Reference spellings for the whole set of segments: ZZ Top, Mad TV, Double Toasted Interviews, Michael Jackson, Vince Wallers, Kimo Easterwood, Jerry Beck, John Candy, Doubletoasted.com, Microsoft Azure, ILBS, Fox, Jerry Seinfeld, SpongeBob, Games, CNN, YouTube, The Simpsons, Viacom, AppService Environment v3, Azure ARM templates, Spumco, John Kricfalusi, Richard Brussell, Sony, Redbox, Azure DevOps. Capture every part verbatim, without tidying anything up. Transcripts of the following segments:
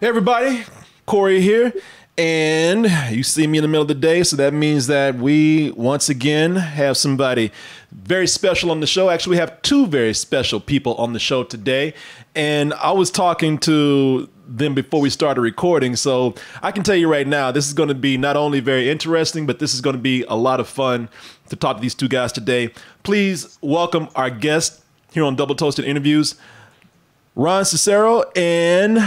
Hey everybody, Corey here, and you see me in the middle of the day, so that means that we once again have somebody very special on the show. Actually, we have two very special people on the show today, and I was talking to them before we started recording, so I can tell you right now, this is going to be not only very interesting, but this is going to be a lot of fun to talk to these two guys today. Please welcome our guest here on Double Toasted Interviews, Ron Cicero and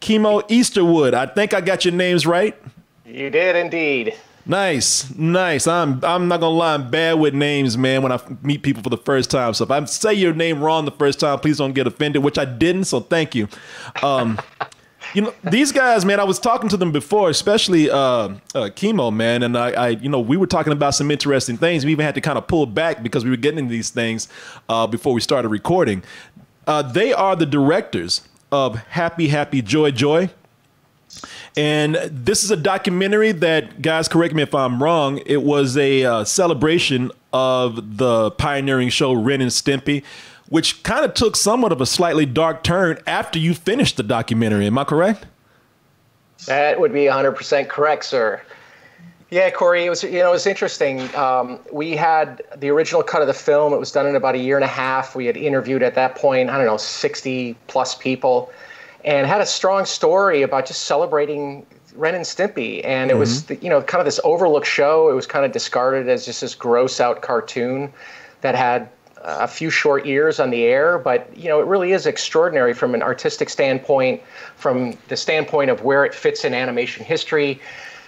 Kimo Easterwood. I think I got your names right. You did indeed. Nice, nice. I'm I'm not gonna lie, I'm bad with names, man, when I meet people for the first time. So if I say your name wrong the first time, please don't get offended, which I didn't, so thank you. Um, you know, these guys, man, I was talking to them before, especially uh, uh, Kimo, man, and I, I, you know, we were talking about some interesting things. We even had to kind of pull back because we were getting into these things uh, before we started recording. Uh, they are the directors of Happy Happy Joy Joy, and this is a documentary that, guys, correct me if I'm wrong, it was a uh, celebration of the pioneering show Ren and Stimpy, which kind of took somewhat of a slightly dark turn after you finished the documentary. Am I correct? That would be one hundred percent correct, sir. Yeah, Corey, it was, you know, it was interesting. Um, we had the original cut of the film. It was done in about a year and a half. We had interviewed at that point, I don't know, sixty plus people, and had a strong story about just celebrating Ren and Stimpy. And it mm-hmm. was, you know, kind of this overlooked show. It was kind of discarded as just this gross out cartoon that had a few short years on the air, but, you know, it really is extraordinary from an artistic standpoint, from the standpoint of where it fits in animation history.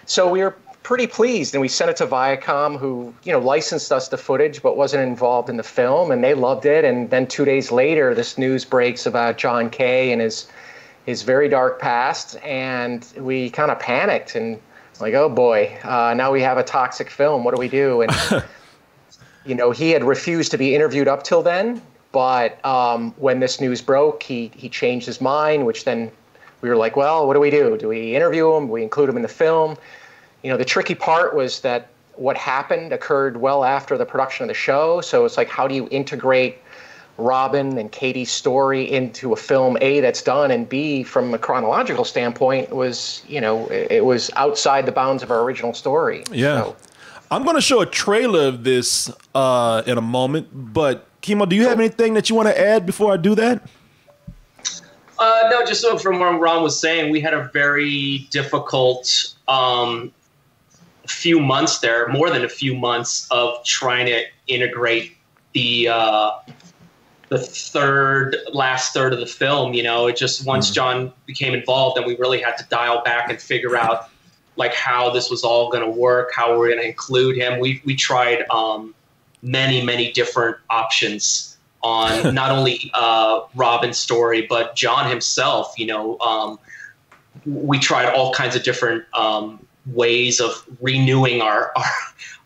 So we were pretty pleased, and we sent it to Viacom, who, you know, licensed us the footage but wasn't involved in the film, and they loved it. And then two days later, this news breaks about John K and his his very dark past, and we kind of panicked and like, oh boy, uh, now we have a toxic film. What do we do? And you know, he had refused to be interviewed up till then, but um, when this news broke, he he changed his mind, which then we were like, well, what do we do? Do we interview him? Do we include him in the film? You know, the tricky part was that what happened occurred well after the production of the show. So it's like, how do you integrate Robyn and Katie's story into a film, A, that's done, and B, from a chronological standpoint, was, you know, it was outside the bounds of our original story. Yeah. So I'm going to show a trailer of this uh, in a moment, but Kimo, do you have anything that you want to add before I do that? Uh, no, just so from what Ron was saying, we had a very difficult um, few months there, more than a few months of trying to integrate the uh, the third last third of the film. You know, it just once mm-hmm. John became involved, and we really had to dial back and figure out like how this was all going to work, how we're going to include him. We we tried um, many many different options on not only uh, Robyn's story but John himself. You know, um, we tried all kinds of different Um, ways of renewing our, our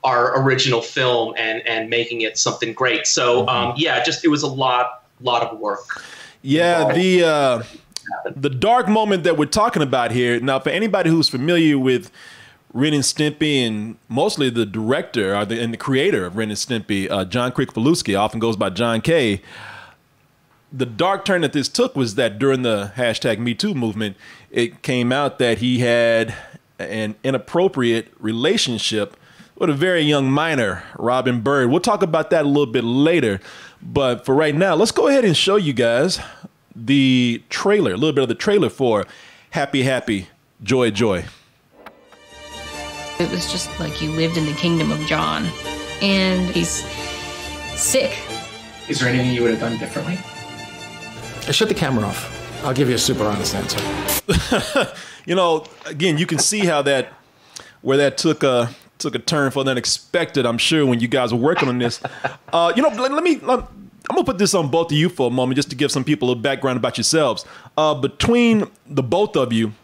our original film and and making it something great. So um yeah, just it was a lot lot of work. Yeah, the uh the dark moment that we're talking about here. Now, for anybody who's familiar with Ren and Stimpy, and mostly the director or the and the creator of Ren and Stimpy, uh John Kricfalusi, often goes by John K. The dark turn that this took was that during the hashtag Me Too movement, it came out that he had an inappropriate relationship with a very young minor, Robyn Byrd. We'll talk about that a little bit later, but for right now, let's go ahead and show you guys the trailer, a little bit of the trailer for Happy Happy Joy Joy. It was just like you lived in the kingdom of John, and he's sick. Is there anything you would have done differently? I shut the camera off. I'll give you a super honest answer. You know, again, you can see how that, where that took a took a turn for the unexpected, I'm sure, when you guys were working on this. Uh, you know, let, let me, I'm gonna put this on both of you for a moment, just to give some people a background about yourselves. Uh, between the both of you,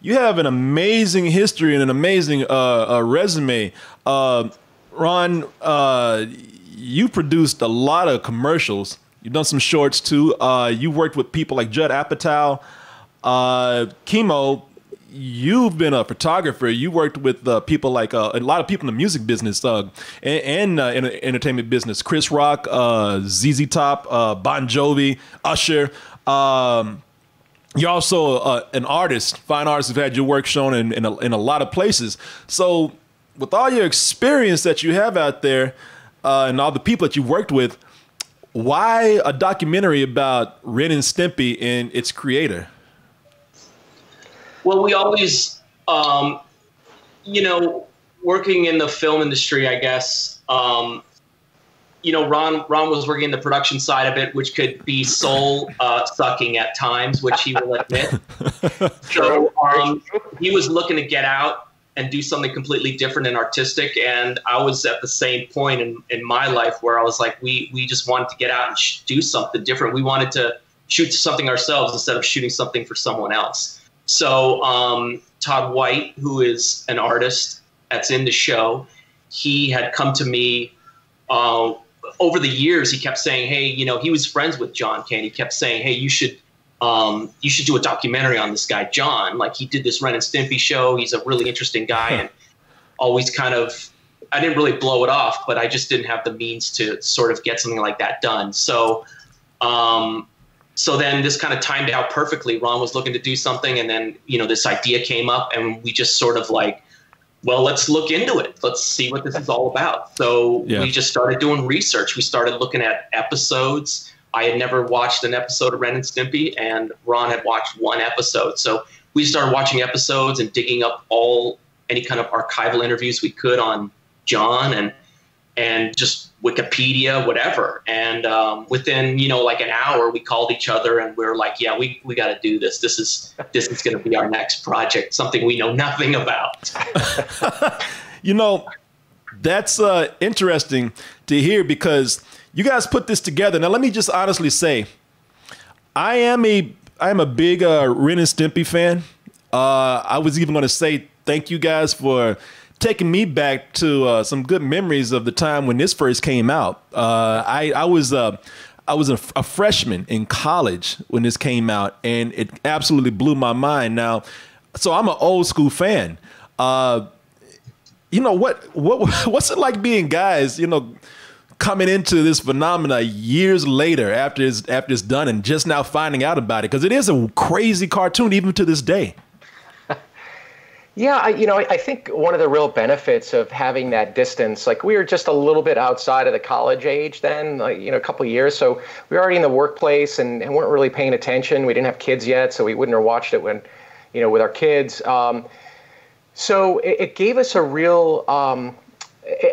you have an amazing history and an amazing uh, uh, resume. Uh, Ron, uh, you produced a lot of commercials. You've done some shorts too. Uh, you worked with people like Judd Apatow. Uh, Kimo, you've been a photographer. You worked with uh, people like uh, a lot of people in the music business uh, and, and uh, in the entertainment business. Chris Rock, uh, Z Z Top, uh, Bon Jovi, Usher. Um, you're also uh, an artist. Fine artists have had your work shown in, in, a, in a lot of places. So with all your experience that you have out there uh, and all the people that you've worked with, why a documentary about Ren and Stimpy and its creator? Well, we always, um, you know, working in the film industry, I guess, um, you know, Ron, Ron was working in the production side of it, which could be soul uh, sucking at times, which he will admit. So um, he was looking to get out and do something completely different and artistic. And I was at the same point in, in my life where I was like, we, we just wanted to get out and sh do something different. We wanted to shoot something ourselves instead of shooting something for someone else. So um, Todd White, who is an artist that's in the show, he had come to me uh, over the years. He kept saying, hey, you know, he was friends with John Candy. He kept saying, hey, you should um, you should do a documentary on this guy, John. Like, he did this Ren and Stimpy show. He's a really interesting guy. And always kind of, I didn't really blow it off, but I just didn't have the means to sort of get something like that done. So um So then this kind of timed out perfectly. Ron was looking to do something, and then, you know, this idea came up, and we just sort of like, well, let's look into it. Let's see what this is all about. So yeah. We just started doing research. We started looking at episodes. I had never watched an episode of Ren and Stimpy, and Ron had watched one episode. So we started watching episodes and digging up all any kind of archival interviews we could on John and and just Wikipedia, whatever. And um, within, you know, like an hour, we called each other and we were like, yeah, we, we got to do this. This is, this is going to be our next project, something we know nothing about. You know, that's uh, interesting to hear, because you guys put this together. Now, let me just honestly say, I am a, I am a big uh, Ren and Stimpy fan. Uh, I was even going to say thank you guys for taking me back to uh, some good memories of the time when this first came out. Uh, I, I was, uh, I was a, a freshman in college when this came out, and it absolutely blew my mind. Now, so I'm an old school fan. Uh, you know, what, what, what's it like being guys, you know, coming into this phenomena years later after it's, after it's done and just now finding out about it? Because it is a crazy cartoon even to this day. Yeah, I, you know, I think one of the real benefits of having that distance, like we were just a little bit outside of the college age then, like, you know, a couple of years. So we were already in the workplace and, and weren't really paying attention. We didn't have kids yet, so we wouldn't have watched it when, you know, with our kids. Um, so it, it gave us a real um,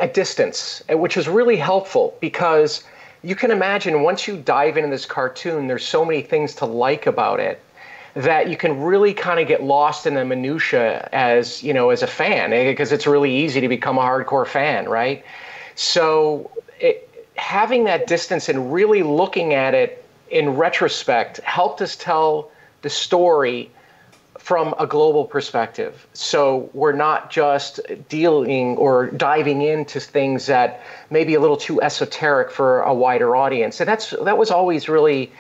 a distance, which was really helpful, because you can imagine once you dive into this cartoon, there's so many things to like about it that you can really kind of get lost in the minutia as, you know, as a fan, because it's really easy to become a hardcore fan, right? So it, having that distance and really looking at it in retrospect helped us tell the story from a global perspective. So we're not just dealing or diving into things that may be a little too esoteric for a wider audience. And that's, that was always really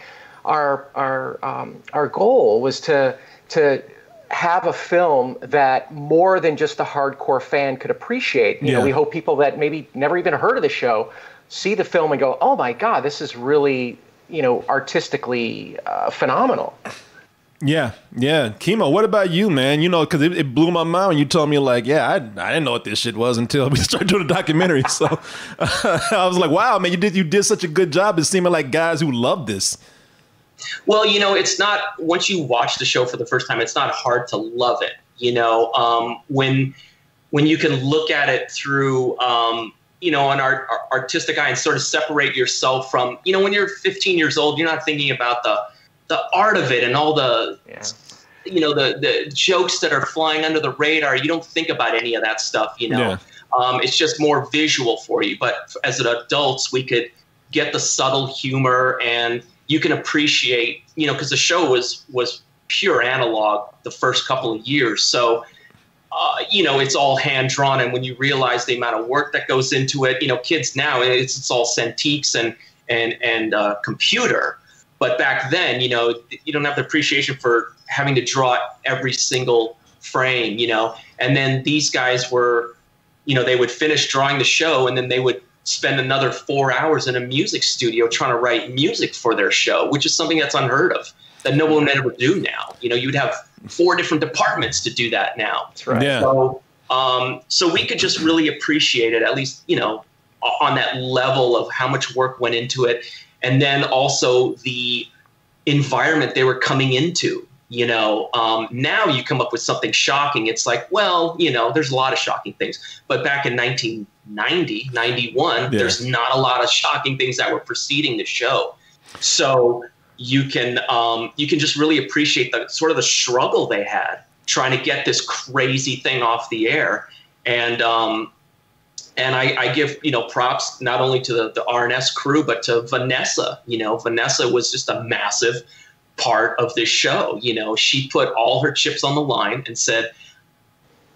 Our our um, our goal was to to have a film that more than just the hardcore fan could appreciate. You yeah. know, we hope people that maybe never even heard of the show see the film and go, "Oh my God, this is really, you know, artistically uh, phenomenal." Yeah, yeah, Kimo, what about you, man? You know, because it, it blew my mind when you told me, like, yeah, I, I didn't know what this shit was until we started doing a documentary. So I was like, wow, man, you did you did such a good job. It seemed like guys who love this. Well, you know, it's not, once you watch the show for the first time, it's not hard to love it. You know, um, when when you can look at it through, um, you know, an art, artistic eye and sort of separate yourself from, you know, when you're fifteen years old, you're not thinking about the, the art of it and all the, yeah. you know, the, the jokes that are flying under the radar. You don't think about any of that stuff, you know. Yeah. Um, it's just more visual for you. But as adults, we could get the subtle humor, and you can appreciate, you know, because the show was was pure analog the first couple of years. So, uh, you know, it's all hand drawn. And when you realize the amount of work that goes into it, you know, kids now, it's, it's all Cintiqs and and and uh, computer. But back then, you know, you don't have the appreciation for having to draw every single frame, you know. And then these guys were, you know, they would finish drawing the show, and then they would spend another four hours in a music studio trying to write music for their show, which is something that's unheard of, that no one would ever do now. You know, you'd have four different departments to do that now. That's right. Yeah. So, um, so we could just really appreciate it, at least, you know, on that level of how much work went into it. And then also the environment they were coming into, you know. Um, now you come up with something shocking, it's like, well, you know, there's a lot of shocking things. But back in nineteen ninety, ninety-one, yeah. there's not a lot of shocking things that were preceding the show. So you can um, you can just really appreciate the sort of the struggle they had trying to get this crazy thing off the air. And um, and I, I give, you know, props not only to the, the R and S crew, but to Vanessa. You know, Vanessa was just a massive part of this show. You know, she put all her chips on the line and said,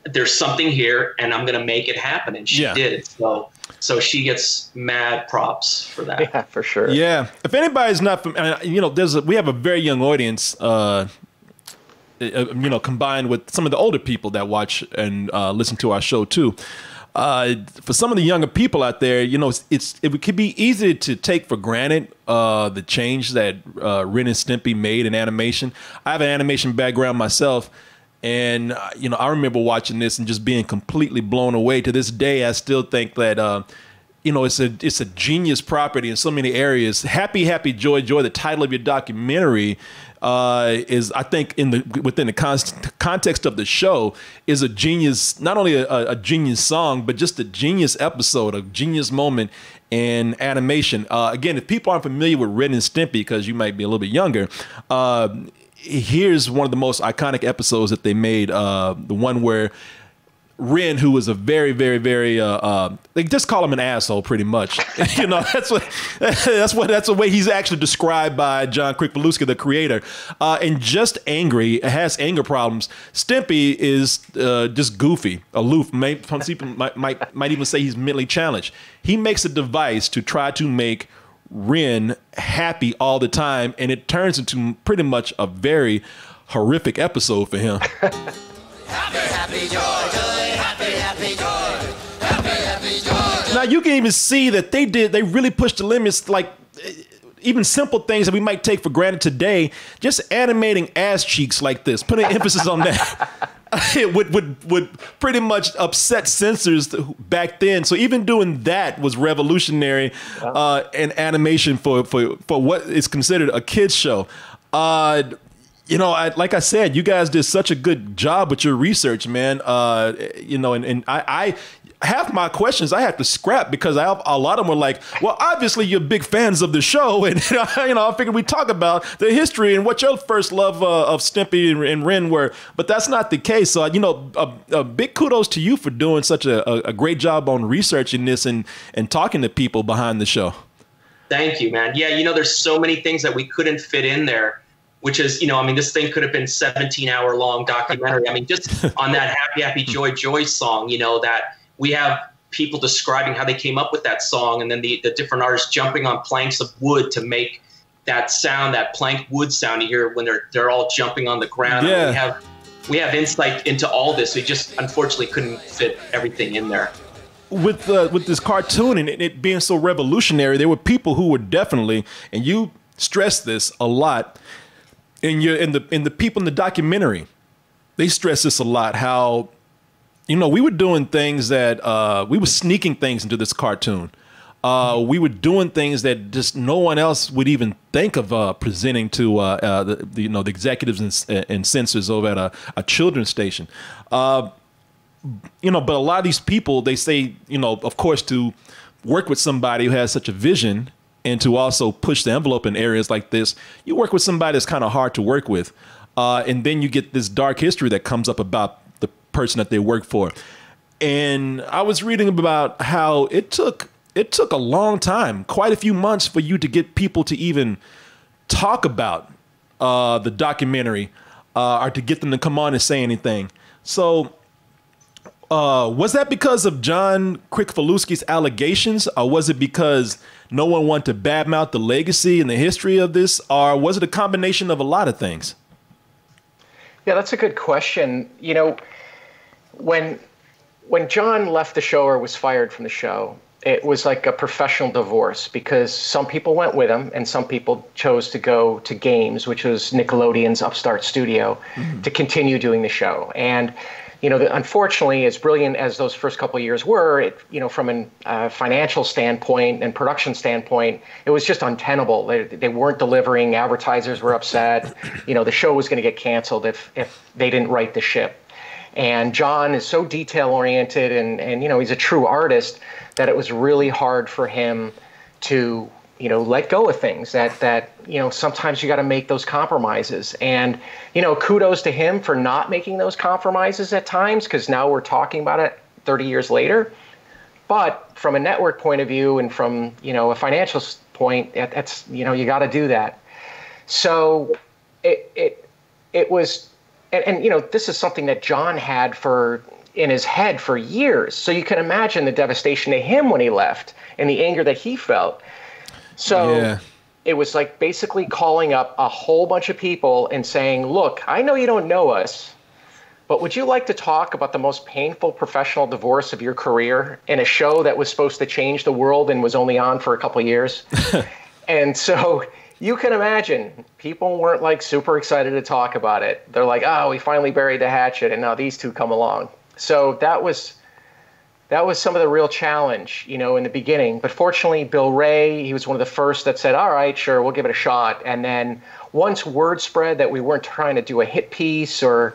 there's something here and I'm going to make it happen. And she yeah. did. So so she gets mad props for that. Yeah, for sure. Yeah. If anybody's not, I mean, you know, there's a, we have a very young audience, uh, you know, combined with some of the older people that watch and uh, listen to our show, too. Uh, for some of the younger people out there, you know, it's, it's it could be easy to take for granted uh, the change that uh, Ren and Stimpy made in animation. I have an animation background myself. And, uh, you know, I remember watching this and just being completely blown away. To this day, I still think that, uh, you know, it's a it's a genius property in so many areas. Happy, Happy, Joy, Joy, the title of your documentary, uh, is, I think, in the within the con context of the show, is a genius, not only a, a genius song, but just a genius episode, a genius moment in animation. Uh, again, if people aren't familiar with Ren and Stimpy, because you might be a little bit younger, uh, here's one of the most iconic episodes that they made, uh, the one where Ren, who was a very, very, very, uh, uh, they just call him an asshole, pretty much. You know, that's what, that's what, that's the way he's actually described by John Kricfalusi, the creator, uh, and just angry, has anger problems. Stimpy is uh, just goofy, aloof. May, some people might, might, might even say he's mentally challenged. He makes a device to try to make Ren happy all the time, and it turns into pretty much a very horrific episode for him. Happy, happy, joy, joy, happy, happy, joy, happy, happy, joy, joy. Now you can even see that they did, they really pushed the limits, like even simple things that we might take for granted today, just animating ass cheeks like this, putting emphasis on that. It would, would, would pretty much upset censors back then. So even doing that was revolutionary uh, in animation for, for, for what is considered a kid's show. Uh, you know, I, like I said, you guys did such a good job with your research, man. Uh, you know, and, and I, I, half my questions I have to scrap because I have, a lot of them were like, well, obviously you're big fans of the show. And, you know, I figured we talk about the history and what your first love uh, of Stimpy and, and Ren were. But that's not the case. So, you know, a, a big kudos to you for doing such a, a, a great job on researching this and, and talking to people behind the show. Thank you, man. Yeah, you know, there's so many things that we couldn't fit in there. Which is, you know, I mean, this thing could have been seventeen hour long documentary. I mean, just on that Happy, Happy, Joy, Joy song, you know, that we have people describing how they came up with that song. And then the, the different artists jumping on planks of wood to make that sound, that plank wood sound you hear when they're, they're all jumping on the ground. Yeah. We have, we have insight into all this. We just unfortunately couldn't fit everything in there. With, uh, with this cartoon and it being so revolutionary, there were people who were definitely, and you stress this a lot, In your in the in the people in the documentary, they stress this a lot. How, you know, we were doing things that uh, we were sneaking things into this cartoon. Uh, we were doing things that just no one else would even think of uh, presenting to uh, uh, the, the you know the executives and, and censors over at a, a children's station. Uh, you know, but a lot of these people, they say, you know, of course, to work with somebody who has such a vision. And to also push the envelope in areas like this, you work with somebody that's kind of hard to work with. Uh, and then you get this dark history that comes up about the person that they work for. And I was reading about how it took it took a long time, quite a few months for you to get people to even talk about uh, the documentary uh, or to get them to come on and say anything. So Uh, was that because of John Kricfalusi's allegations, or was it because no one wanted to badmouth the legacy and the history of this, or was it a combination of a lot of things? Yeah, that's a good question. You know, when when John left the show or was fired from the show, it was like a professional divorce, because some people went with him and some people chose to go to Games, which was Nickelodeon's upstart studio, mm-hmm. to continue doing the show. And you know, the, unfortunately, as brilliant as those first couple of years were, it, you know, from a uh, financial standpoint and production standpoint, it was just untenable. They, they weren't delivering. Advertisers were upset. You know, the show was going to get canceled if, if they didn't right the ship. And John is so detail-oriented and, and, you know, he's a true artist, that it was really hard for him to, you know, let go of things that, that, you know, sometimes you got to make those compromises. And, you know, kudos to him for not making those compromises at times, because now we're talking about it thirty years later. But from a network point of view and from, you know, a financial point, that's, you know, you got to do that. So it, it, it was, and, and, you know, this is something that John had for, in his head for years. So you can imagine the devastation to him when he left and the anger that he felt. So yeah. It was like basically calling up a whole bunch of people and saying, look, I know you don't know us, but would you like to talk about the most painful professional divorce of your career in a show that was supposed to change the world and was only on for a couple of years? And so you can imagine people weren't like super excited to talk about it. They're like, oh, we finally buried the hatchet and now these two come along. So that was... That was some of the real challenge, you know, in the beginning. But fortunately, Bill Ray, he was one of the first that said, all right, sure, we'll give it a shot. And then once word spread that we weren't trying to do a hit piece or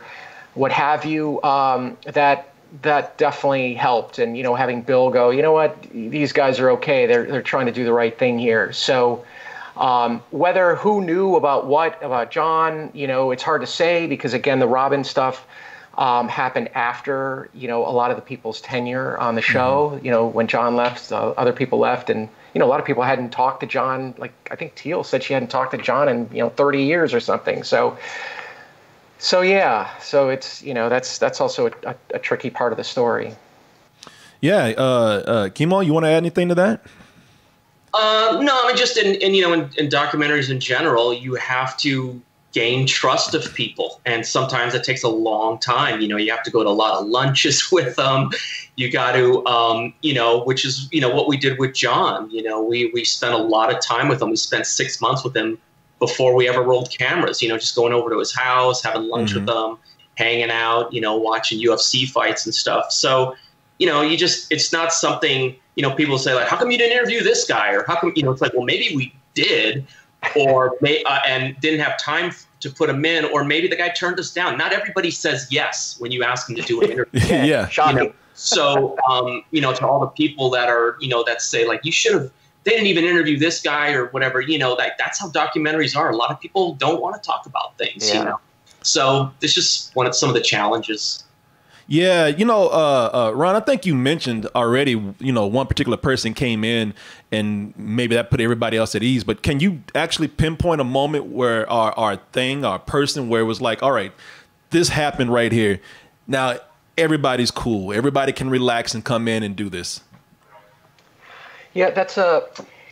what have you, um, that that definitely helped. And, you know, having Bill go, you know what, these guys are okay. They're, they're trying to do the right thing here. So um, whether who knew about what, about John, you know, it's hard to say, because, again, the Robyn stuff Um, happened after, you know, a lot of the people's tenure on the show. Mm-hmm. You know, when John left, uh, other people left, and, you know, a lot of people hadn't talked to John. Like, I think Teal said she hadn't talked to John in, you know, thirty years or something. So, so yeah, so it's, you know, that's that's also a, a, a tricky part of the story. Yeah, uh, uh, Kimo, you want to add anything to that? Uh, no, I mean, just in, in you know, in, in documentaries in general, you have to gain trust of people, and sometimes it takes a long time. You know, you have to go to a lot of lunches with them. You got to, um, you know, which is, you know, what we did with John. You know, we we spent a lot of time with him. We spent six months with him before we ever rolled cameras. You know, just going over to his house, having lunch mm-hmm. with him, hanging out. You know, watching U F C fights and stuff. So, you know, you just, it's not something, you know, people say like, how come you didn't interview this guy, or how come, you know, it's like, well, maybe we did. Or may, uh, and didn't have time to put him in, or maybe the guy turned us down. Not everybody says yes when you ask him to do an interview. Yeah, you know, so um, you know, to all the people that are, you know, that say like, you should have, they didn't even interview this guy or whatever. You know, that that's how documentaries are. A lot of people don't want to talk about things. Yeah. You know, so it's just one of some of the challenges. Yeah, you know, uh, uh, Ron, I think you mentioned already, you know, one particular person came in and maybe that put everybody else at ease. But can you actually pinpoint a moment where our, our thing, our person, where it was like, all right, this happened right here. Now, everybody's cool. Everybody can relax and come in and do this. Yeah, that's a,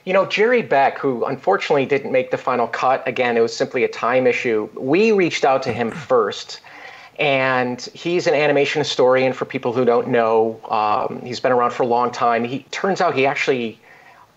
you know, Jerry Beck, who unfortunately didn't make the final cut. Again, it was simply a time issue. We reached out to him first. And he's an animation historian, for people who don't know. Um, he's been around for a long time. He turns out he actually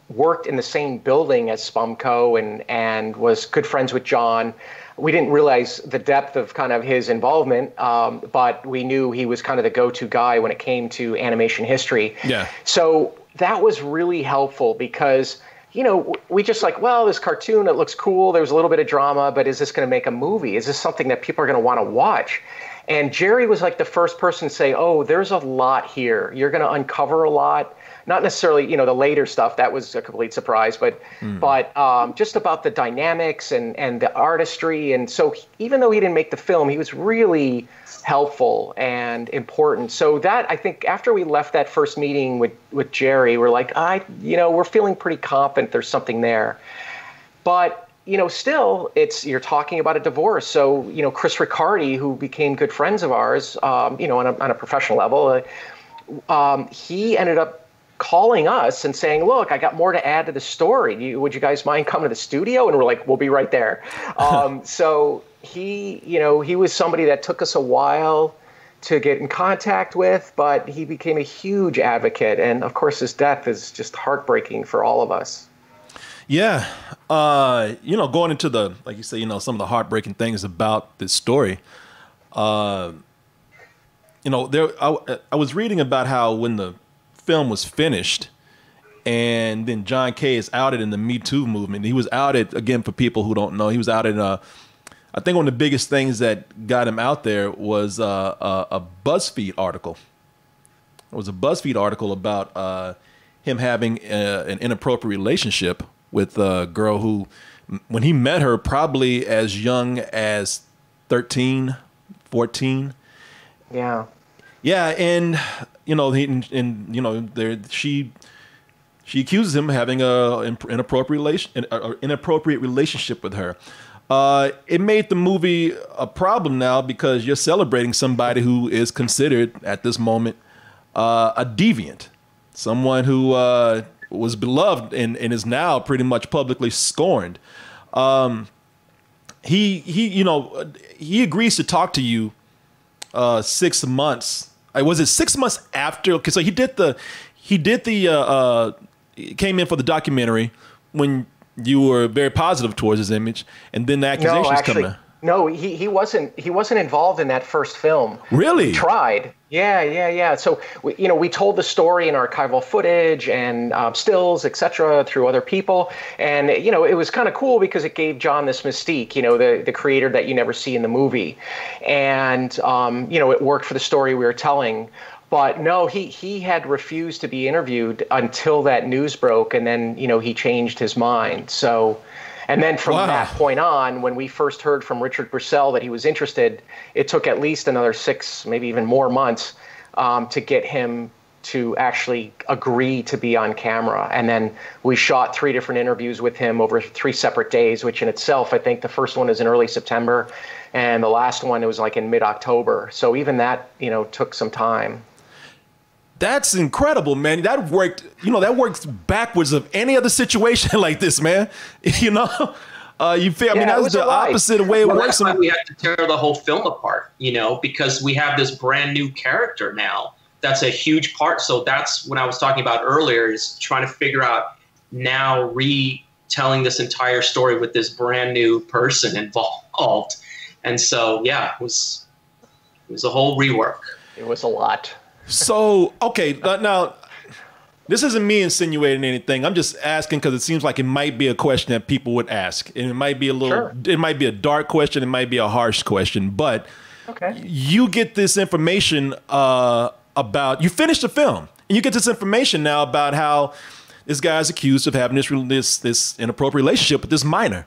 worked in the same building as Spumco and, and was good friends with John. We didn't realize the depth of kind of his involvement, um, but we knew he was kind of the go-to guy when it came to animation history. Yeah. So that was really helpful because, you know, we just like, well, this cartoon, it looks cool. There was a little bit of drama, but is this going to make a movie? Is this something that people are going to want to watch? And Jerry was like the first person to say, oh, there's a lot here. You're going to uncover a lot. Not necessarily, you know, the later stuff. That was a complete surprise. But mm. but um, just about the dynamics and, and the artistry. And so he, even though he didn't make the film, he was really helpful and important. So that, I think, after we left that first meeting with, with Jerry, we're like, I, you know, we're feeling pretty confident there's something there. But, you know, still, it's, you're talking about a divorce. So, you know, Chris Riccardi, who became good friends of ours, um, you know, on a, on a professional level, uh, um, he ended up calling us and saying, look, I got more to add to the story. You, would you guys mind coming to the studio? And we're like, we'll be right there. Um, so he, you know, he was somebody that took us a while to get in contact with, but he became a huge advocate. And of course, his death is just heartbreaking for all of us. Yeah. Uh, you know, going into the, like you say, you know, some of the heartbreaking things about this story, uh, you know, there, I, I was reading about how when the film was finished and then John K is outed in the Me Too movement. He was outed, again, for people who don't know, he was outed, uh, I think one of the biggest things that got him out there was uh, a, a BuzzFeed article. It was a BuzzFeed article about uh, him having a, an inappropriate relationship with a girl who, when he met her, probably as young as thirteen, fourteen. Yeah. Yeah. And, you know, he, and, you know, there, she, she accuses him of having a inappropriate relation, an, an inappropriate relationship with her. Uh, it made the movie a problem now because you're celebrating somebody who is considered at this moment uh, a deviant, someone who uh, was beloved and, and is now pretty much publicly scorned. Um, he he, you know, he agrees to talk to you uh, six months. Was it six months after? Okay, so he did the he did the uh, uh, came in for the documentary when. You were very positive towards his image, and then the accusations no, actually, come in. No, he he wasn't he wasn't involved in that first film. Really? He tried. Yeah, yeah, yeah. So we, you know, we told the story in archival footage and um, stills, et cetera, through other people, and you know, it was kind of cool because it gave John this mystique. You know, the the creator that you never see in the movie, and um, you know, it worked for the story we were telling. But no, he, he had refused to be interviewed until that news broke, and then, you know, he changed his mind. So, and then from wow. that point on, when we first heard from Richard Brussell that he was interested, it took at least another six, maybe even more months um, to get him to actually agree to be on camera. And then we shot three different interviews with him over three separate days, which in itself, I think the first one is in early September, and the last one, it was like in mid-October. So even that, you know, took some time. That's incredible, man. That worked, you know, that works backwards of any other situation like this, man. You know, uh, you feel, yeah, I mean, that was the opposite of way it well, works. That's why we have to tear the whole film apart, you know, because we have this brand new character now. That's a huge part. So that's what I was talking about earlier, is trying to figure out now retelling this entire story with this brand new person involved. And so, yeah, it was, it was a whole rework. It was a lot. So, okay, now, this isn't me insinuating anything. I'm just asking because it seems like it might be a question that people would ask. And it might be a little, sure. It might be a dark question. It might be a harsh question. But okay. You get this information uh, about, you finished the film. And you get this information now about how this guy's accused of having this this, this inappropriate relationship with this minor.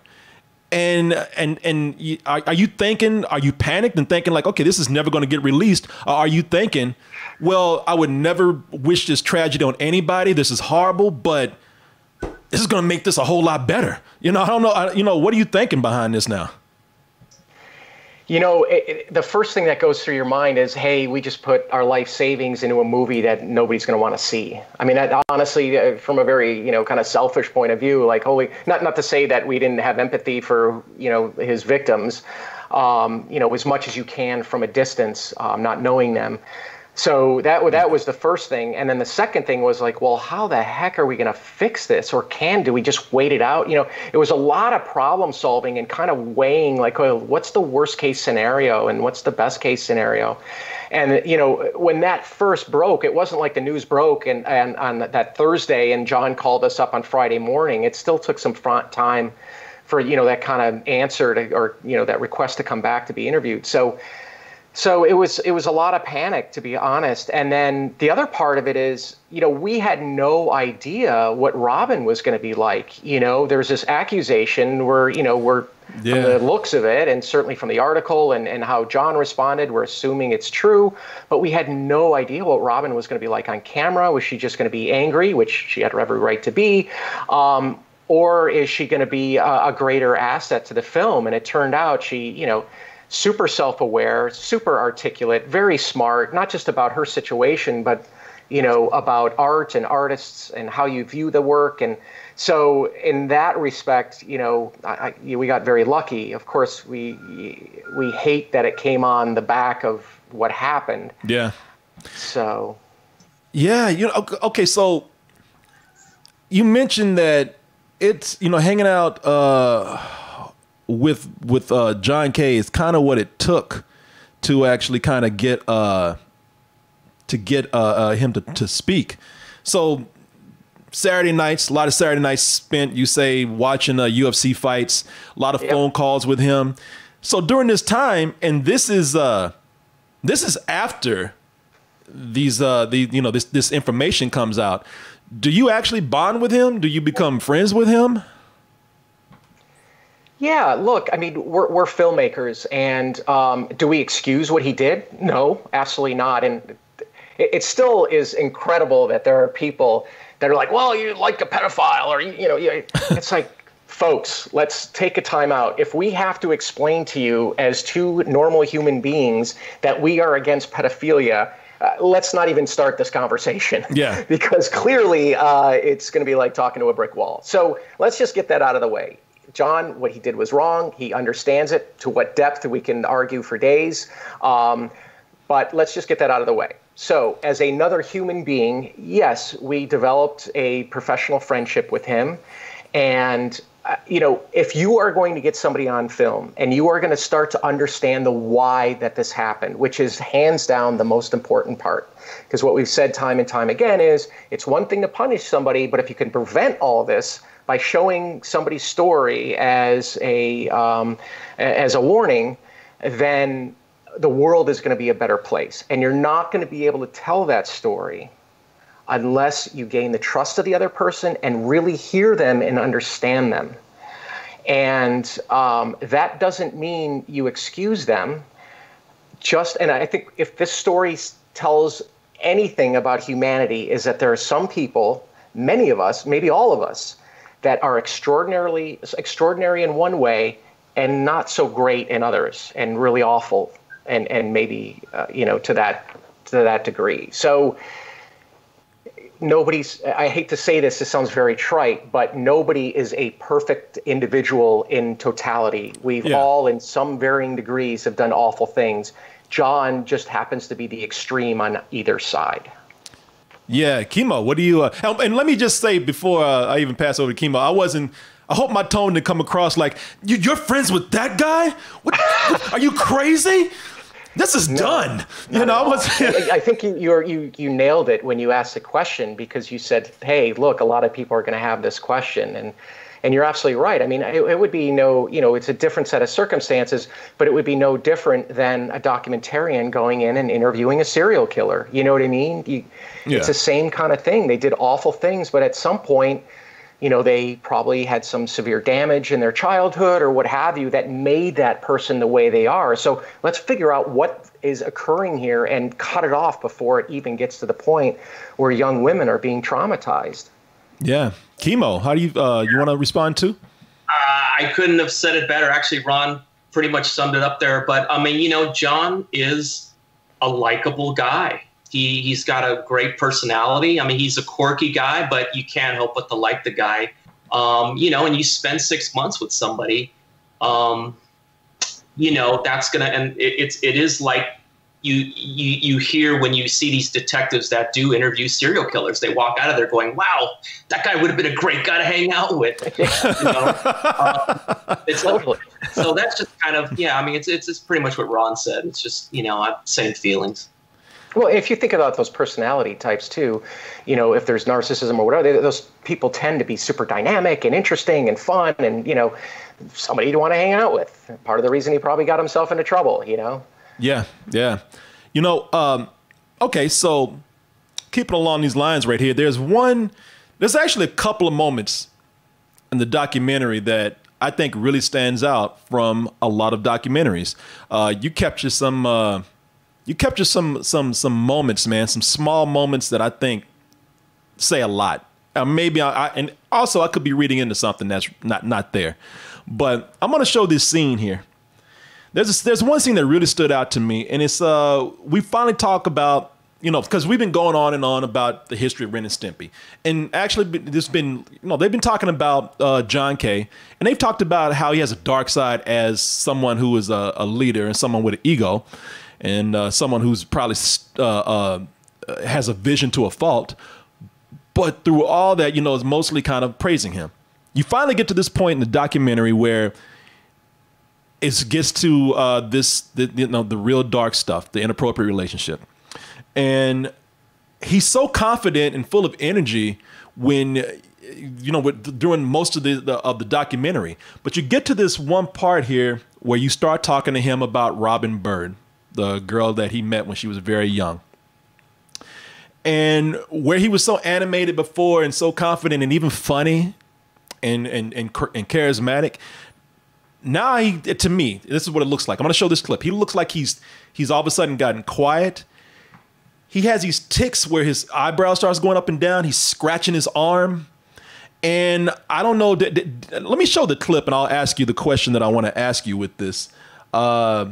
And and and you, are, are you thinking, are you panicked and thinking like, okay, this is never going to get released? Or are you thinking, well, I would never wish this tragedy on anybody. This is horrible, but this is going to make this a whole lot better. You know, I don't know. I, you know, what are you thinking behind this now? You know, it, it, the first thing that goes through your mind is, hey, we just put our life savings into a movie that nobody's going to want to see. I mean, that, honestly, uh, from a very, you know, kind of selfish point of view, like, holy, not, not to say that we didn't have empathy for, you know, his victims, um, you know, as much as you can from a distance, um, not knowing them. So that, that was the first thing. And then the second thing was like, well, how the heck are we going to fix this? Or can, do we just wait it out? You know, it was a lot of problem solving and kind of weighing like, well, what's the worst case scenario and what's the best case scenario? And, you know, when that first broke, it wasn't like the news broke and, and on that Thursday and John called us up on Friday morning. It still took some front time for, you know, that kind of answer to, or, you know, that request to come back to be interviewed. So So it was it was a lot of panic, to be honest. And then the other part of it is, you know, we had no idea what Robyn was going to be like. You know, there's this accusation where, you know, we're yeah. from the looks of it and certainly from the article and, and how John responded, we're assuming it's true. But we had no idea what Robyn was going to be like on camera. Was she just going to be angry, which she had every right to be? Um, or is she going to be a, a greater asset to the film? And it turned out she, you know, super self-aware, super articulate, very smart, not just about her situation, but you know, about art and artists and how you view the work. And so in that respect, you know, I, I, we got very lucky. Of course, we we hate that it came on the back of what happened. Yeah. So. Yeah. You know, okay. So you mentioned that it's, you know, hanging out uh, with with uh, John K is kind of what it took to actually kind of get uh, to get uh, uh, him to, to speak. So Saturday nights, a lot of Saturday nights spent, you say, watching uh, U F C fights, a lot of yep. phone calls with him. So during this time, and this is uh, this is after these uh, the you know this this information comes out. Do you actually bond with him? Do you become friends with him? Yeah, look, I mean, we're, we're filmmakers, and um, do we excuse what he did? No, absolutely not. And it, it still is incredible that there are people that are like, well, you're like a pedophile, or, you, you know, it's like, folks, let's take a time out. If we have to explain to you as two normal human beings that we are against pedophilia, Uh, let's not even start this conversation. Yeah. Because clearly uh, it's going to be like talking to a brick wall. So let's just get that out of the way. John, what he did was wrong. He understands it. To what depth, we can argue for days. Um, but let's just get that out of the way. So as another human being, yes, we developed a professional friendship with him. And, uh, you know, if you are going to get somebody on film and you are going to start to understand the why that this happened, which is hands down the most important part, because what we've said time and time again is it's one thing to punish somebody, but if you can prevent all this by showing somebody's story as a um, as a warning, then the world is going to be a better place. And you're not going to be able to tell that story unless you gain the trust of the other person and really hear them and understand them. And um, that doesn't mean you excuse them. Just, and I think if this story tells anything about humanity, is that there are some people, many of us, maybe all of us, that are extraordinarily, extraordinary in one way and not so great in others, and really awful, and, and maybe, uh, you know, to that, to that degree. So, nobody's, I hate to say this, this sounds very trite, but nobody is a perfect individual in totality. We've yeah. all, in some varying degrees, have done awful things. John just happens to be the extreme on either side. Yeah, Kimo, what do you, uh, and let me just say before uh, I even pass over to Kimo, I wasn't, I hope my tone didn't come across like, you, you're friends with that guy? What, are you crazy? This is no, done. You know, I, was, I think you, you're, you you nailed it when you asked the question, because you said, hey, look, a lot of people are going to have this question. And and you're absolutely right. I mean, it, it would be no, you know, it's a different set of circumstances, but it would be no different than a documentarian going in and interviewing a serial killer. You know what I mean? You, yeah. It's the same kind of thing. They did awful things, but at some point, you know, they probably had some severe damage in their childhood or what have you that made that person the way they are. So let's figure out what is occurring here and cut it off before it even gets to the point where young women are being traumatized. Yeah. Kimo, how do you, uh, you want to respond to? Uh, I couldn't have said it better. Actually, Ron pretty much summed it up there. But I mean, you know, John is a likable guy. He, he's got a great personality. I mean, he's a quirky guy, but you can't help but to like the guy. Um, you know, and you spend six months with somebody, um, you know, that's going to, and it, it's, it is like you, you, you hear when you see these detectives that do interview serial killers, they walk out of there going, wow, that guy would have been a great guy to hang out with. You know? um, it's like, so that's just kind of, yeah, I mean, it's, it's, it's pretty much what Ron said. It's just, you know, same feelings. Well, if you think about those personality types, too, you know, if there's narcissism or whatever, those people tend to be super dynamic and interesting and fun and, you know, somebody to want to hang out with. Part of the reason he probably got himself into trouble, you know? Yeah, yeah. You know, um, okay, so keeping along these lines right here, there's one, there's actually a couple of moments in the documentary that I think really stands out from a lot of documentaries. Uh, you capture some... Uh, You capture some some some moments, man, some small moments that I think say a lot. Uh, maybe I, I and also I could be reading into something that's not not there. But I'm gonna show this scene here. There's a, there's one scene that really stood out to me, and it's uh we finally talk about you know, because we've been going on and on about the history of Ren and Stimpy. And actually, there's been, you know, they've been talking about uh, John K. And they've talked about how he has a dark side as someone who is a, a leader and someone with an ego and uh, someone who's probably uh, uh, has a vision to a fault. But through all that, you know, it's mostly kind of praising him. You finally get to this point in the documentary where it gets to uh, this, the, you know, the real dark stuff, the inappropriate relationship. And he's so confident and full of energy when, you know, with, during most of the, the of the documentary. But you get to this one part here where you start talking to him about Robyn Byrd, the girl that he met when she was very young. And where he was so animated before and so confident and even funny and and and, and charismatic. Now, he, to me, this is what it looks like. I'm going to show this clip. He looks like he's he's all of a sudden gotten quiet. He has these tics where his eyebrow starts going up and down. He's scratching his arm. And I don't know. Th th let me show the clip and I'll ask you the question that I want to ask you with this. Uh,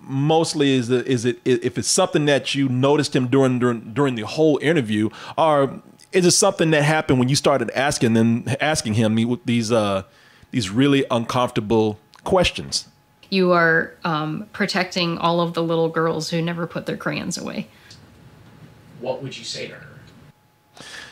mostly is, the, is it if it's something that you noticed him during, during, during the whole interview, or is it something that happened when you started asking them, asking him these, uh, these really uncomfortable questions? You are um, protecting all of the little girls who never put their crayons away. What would you say to her?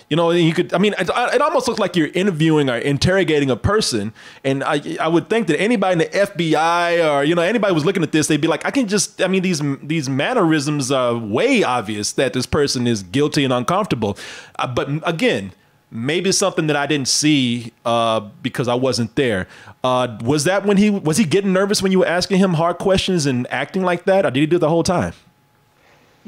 You know, you could, I mean, it, it almost looks like you're interviewing or interrogating a person. And I, I would think that anybody in the F B I or, you know, anybody was looking at this, they'd be like, I can just, I mean, these, these mannerisms are way obvious that this person is guilty and uncomfortable. Uh, but again, maybe it's something that I didn't see uh, because I wasn't there. Uh, was that when he, was he getting nervous when you were asking him hard questions and acting like that? Or did he do it the whole time?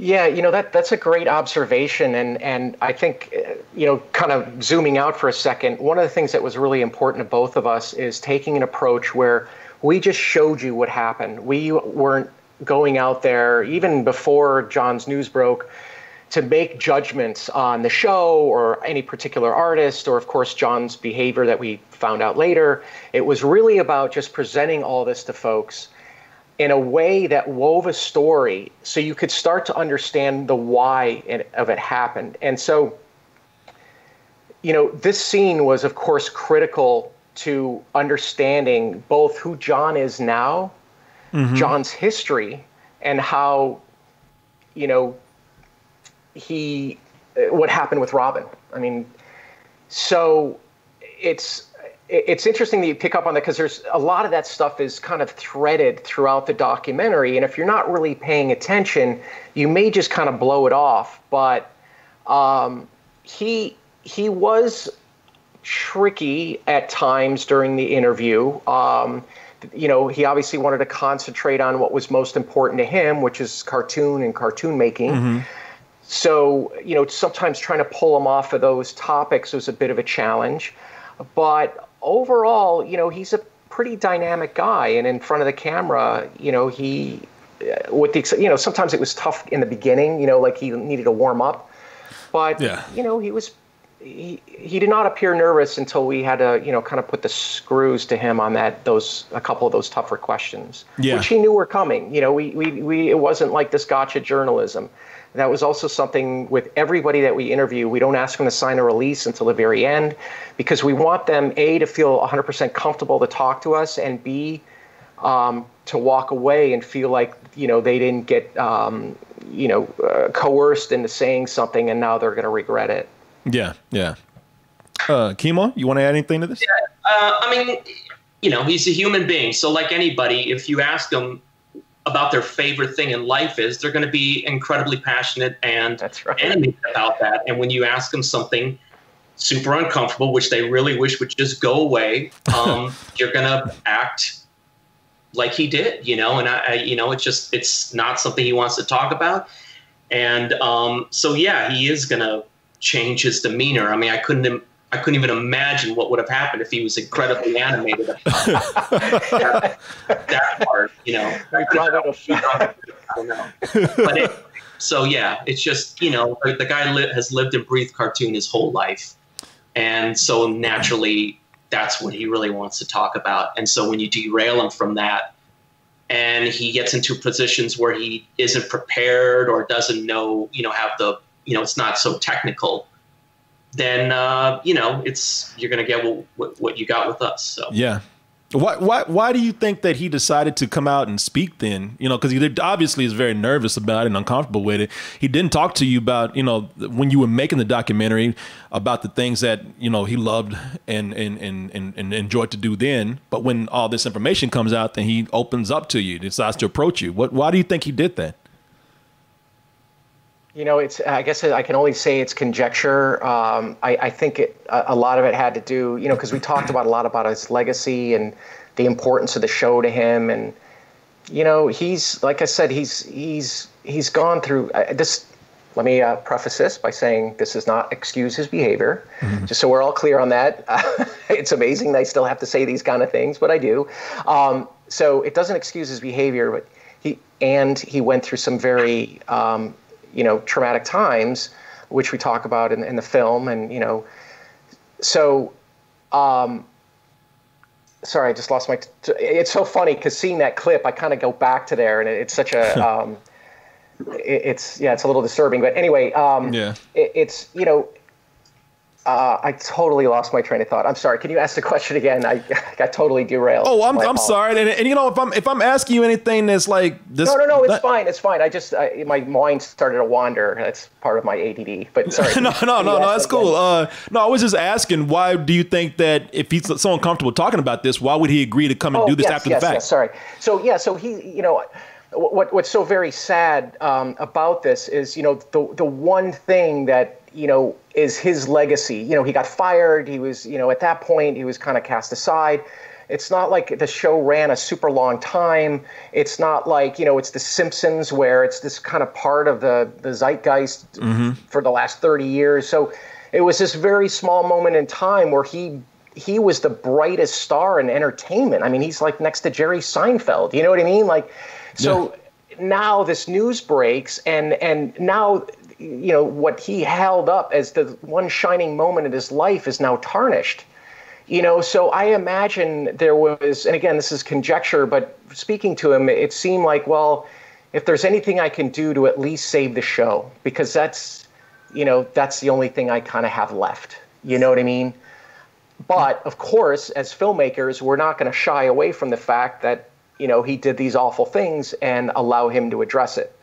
Yeah, you know, that that's a great observation. And, and I think, you know, kind of zooming out for a second, one of the things that was really important to both of us is taking an approach where we just showed you what happened. We weren't going out there, even before John's news broke, to make judgments on the show or any particular artist or, of course, John's behavior that we found out later. It was really about just presenting all this to folks in a way that wove a story so you could start to understand the why it, of it happened. And so, you know, this scene was, of course, critical to understanding both who John is now, mm-hmm. John's history, and how, you know, he, what happened with Robyn. I mean, so it's, It's interesting that you pick up on that, because there's a lot of that stuff is kind of threaded throughout the documentary. And if you're not really paying attention, you may just kind of blow it off. But um, he he was tricky at times during the interview. Um, you know, he obviously wanted to concentrate on what was most important to him, which is cartoon and cartoon making. Mm-hmm. So, you know, sometimes trying to pull him off of those topics was a bit of a challenge. But overall, you know, he's a pretty dynamic guy, and in front of the camera, you know, he, with the, you know, sometimes it was tough in the beginning, you know, like he needed to warm up, but yeah. you know, he was, he he did not appear nervous until we had to, you know, kind of put the screws to him on that, those, a couple of those tougher questions, yeah. which he knew were coming. You know, we we we it wasn't like this gotcha journalism. That was also something with everybody that we interview. We don't ask them to sign a release until the very end, because we want them, A, to feel one hundred percent comfortable to talk to us, and B, um, to walk away and feel like, you know, they didn't get, um, you know, uh, coerced into saying something and now they're going to regret it. Yeah, yeah. Uh, Kimo, you want to add anything to this? Yeah, uh, I mean, you know, he's a human being. So like anybody, if you ask him about their favorite thing in life is, they're going to be incredibly passionate and that's right. animated about that. And when you ask them something super uncomfortable, which they really wish would just go away, um, you're going to act like he did, you know, and I, I, you know, it's just, it's not something he wants to talk about. And um, so, yeah, he is going to change his demeanor. I mean, I couldn't I couldn't even imagine what would have happened if he was incredibly animated. that, that part, you know. I don't know. But it, so, yeah, it's just, you know, the guy li has lived and breathed cartoon his whole life. And so naturally, that's what he really wants to talk about. And so when you derail him from that, and he gets into positions where he isn't prepared or doesn't know, you know, have the, you know, it's not so technical, then, uh, you know, it's, you're going to get what, what you got with us. So, yeah. Why, why, why do you think that he decided to come out and speak then? You know, because he obviously is very nervous about it and uncomfortable with it. He didn't talk to you about, you know, when you were making the documentary about the things that, you know, he loved and, and, and, and, and enjoyed to do then. But when all this information comes out, then he opens up to you, decides to approach you. What, why do you think he did that? You know, it's, I guess I can only say it's conjecture. Um, I, I think it, a lot of it had to do, you know, because we talked about a lot about his legacy and the importance of the show to him. And, you know, he's, like I said, he's he's he's gone through uh, this. Let me uh, preface this by saying this does not excuse his behavior. Mm-hmm. Just so we're all clear on that. Uh, it's amazing that I still have to say these kind of things, but I do. Um, so it doesn't excuse his behavior. But he and he went through some very um, you know, traumatic times, which we talk about in, in the film. And, you know, so, um, sorry, I just lost my, t it's so funny because seeing that clip, I kind of go back to there and it, it's such a, um, it, it's, yeah, it's a little disturbing, but anyway, um, yeah. it, it's, you know, Uh, I totally lost my train of thought. I'm sorry. Can you ask the question again? I got totally derailed. Oh, I'm I'm sorry. And, and you know, if I'm if I'm asking you anything that's like this, no, no, no, it's that, fine, it's fine. I just I, my mind started to wander. That's part of my A D D. But sorry. no, no, no, no, that's cool. Uh, no, I was just asking. Why do you think that if he's so uncomfortable talking about this, why would he agree to come and oh, do this yes, after yes, the fact? Yes, sorry. So yeah, so he, you know. What what's so very sad um, about this is, you know, the the one thing that, you know, is his legacy. You know, he got fired. He was, you know, at that point, he was kind of cast aside. It's not like the show ran a super long time. It's not like, you know, it's The Simpsons where it's this kind of part of the, the zeitgeist mm-hmm. for the last thirty years. So it was this very small moment in time where he he was the brightest star in entertainment. I mean, he's like next to Jerry Seinfeld. You know what I mean? Like. So yeah. Now this news breaks, and and now, you know, what he held up as the one shining moment of his life is now tarnished. You know, so I imagine there was, and again, this is conjecture, but speaking to him, it seemed like, well, if there's anything I can do to at least save the show, because that's, you know, that's the only thing I kind of have left. You know what I mean? But of course, as filmmakers, we're not going to shy away from the fact that, you know, he did these awful things and allow him to address it,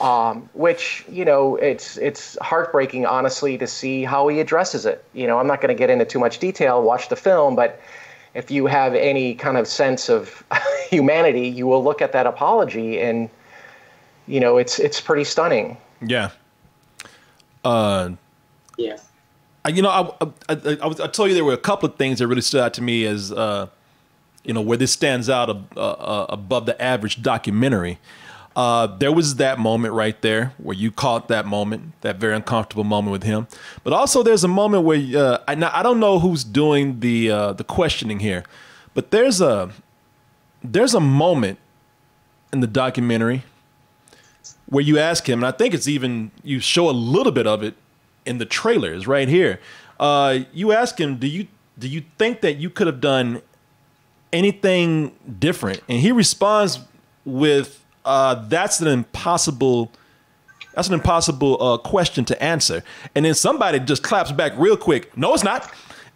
um, which, you know, it's it's heartbreaking, honestly, to see how he addresses it. You know, I'm not going to get into too much detail, watch the film, but if you have any kind of sense of humanity, you will look at that apology and, you know, it's it's pretty stunning. Yeah. Uh, yeah. You know, I, I, I, I told you there were a couple of things that really stood out to me as uh, you know, where this stands out ab uh, above the average documentary. Uh, there was that moment right there where you caught that moment, that very uncomfortable moment with him. But also there's a moment where uh, I, now, I don't know who's doing the uh, the questioning here, but there's a there's a moment in the documentary where you ask him, and I think it's even, you show a little bit of it in the trailers right here. Uh, you ask him, do you do you think that you could have done anything different? And he responds with uh that's an impossible that's an impossible uh question to answer. And then somebody just claps back real quick, no it's not.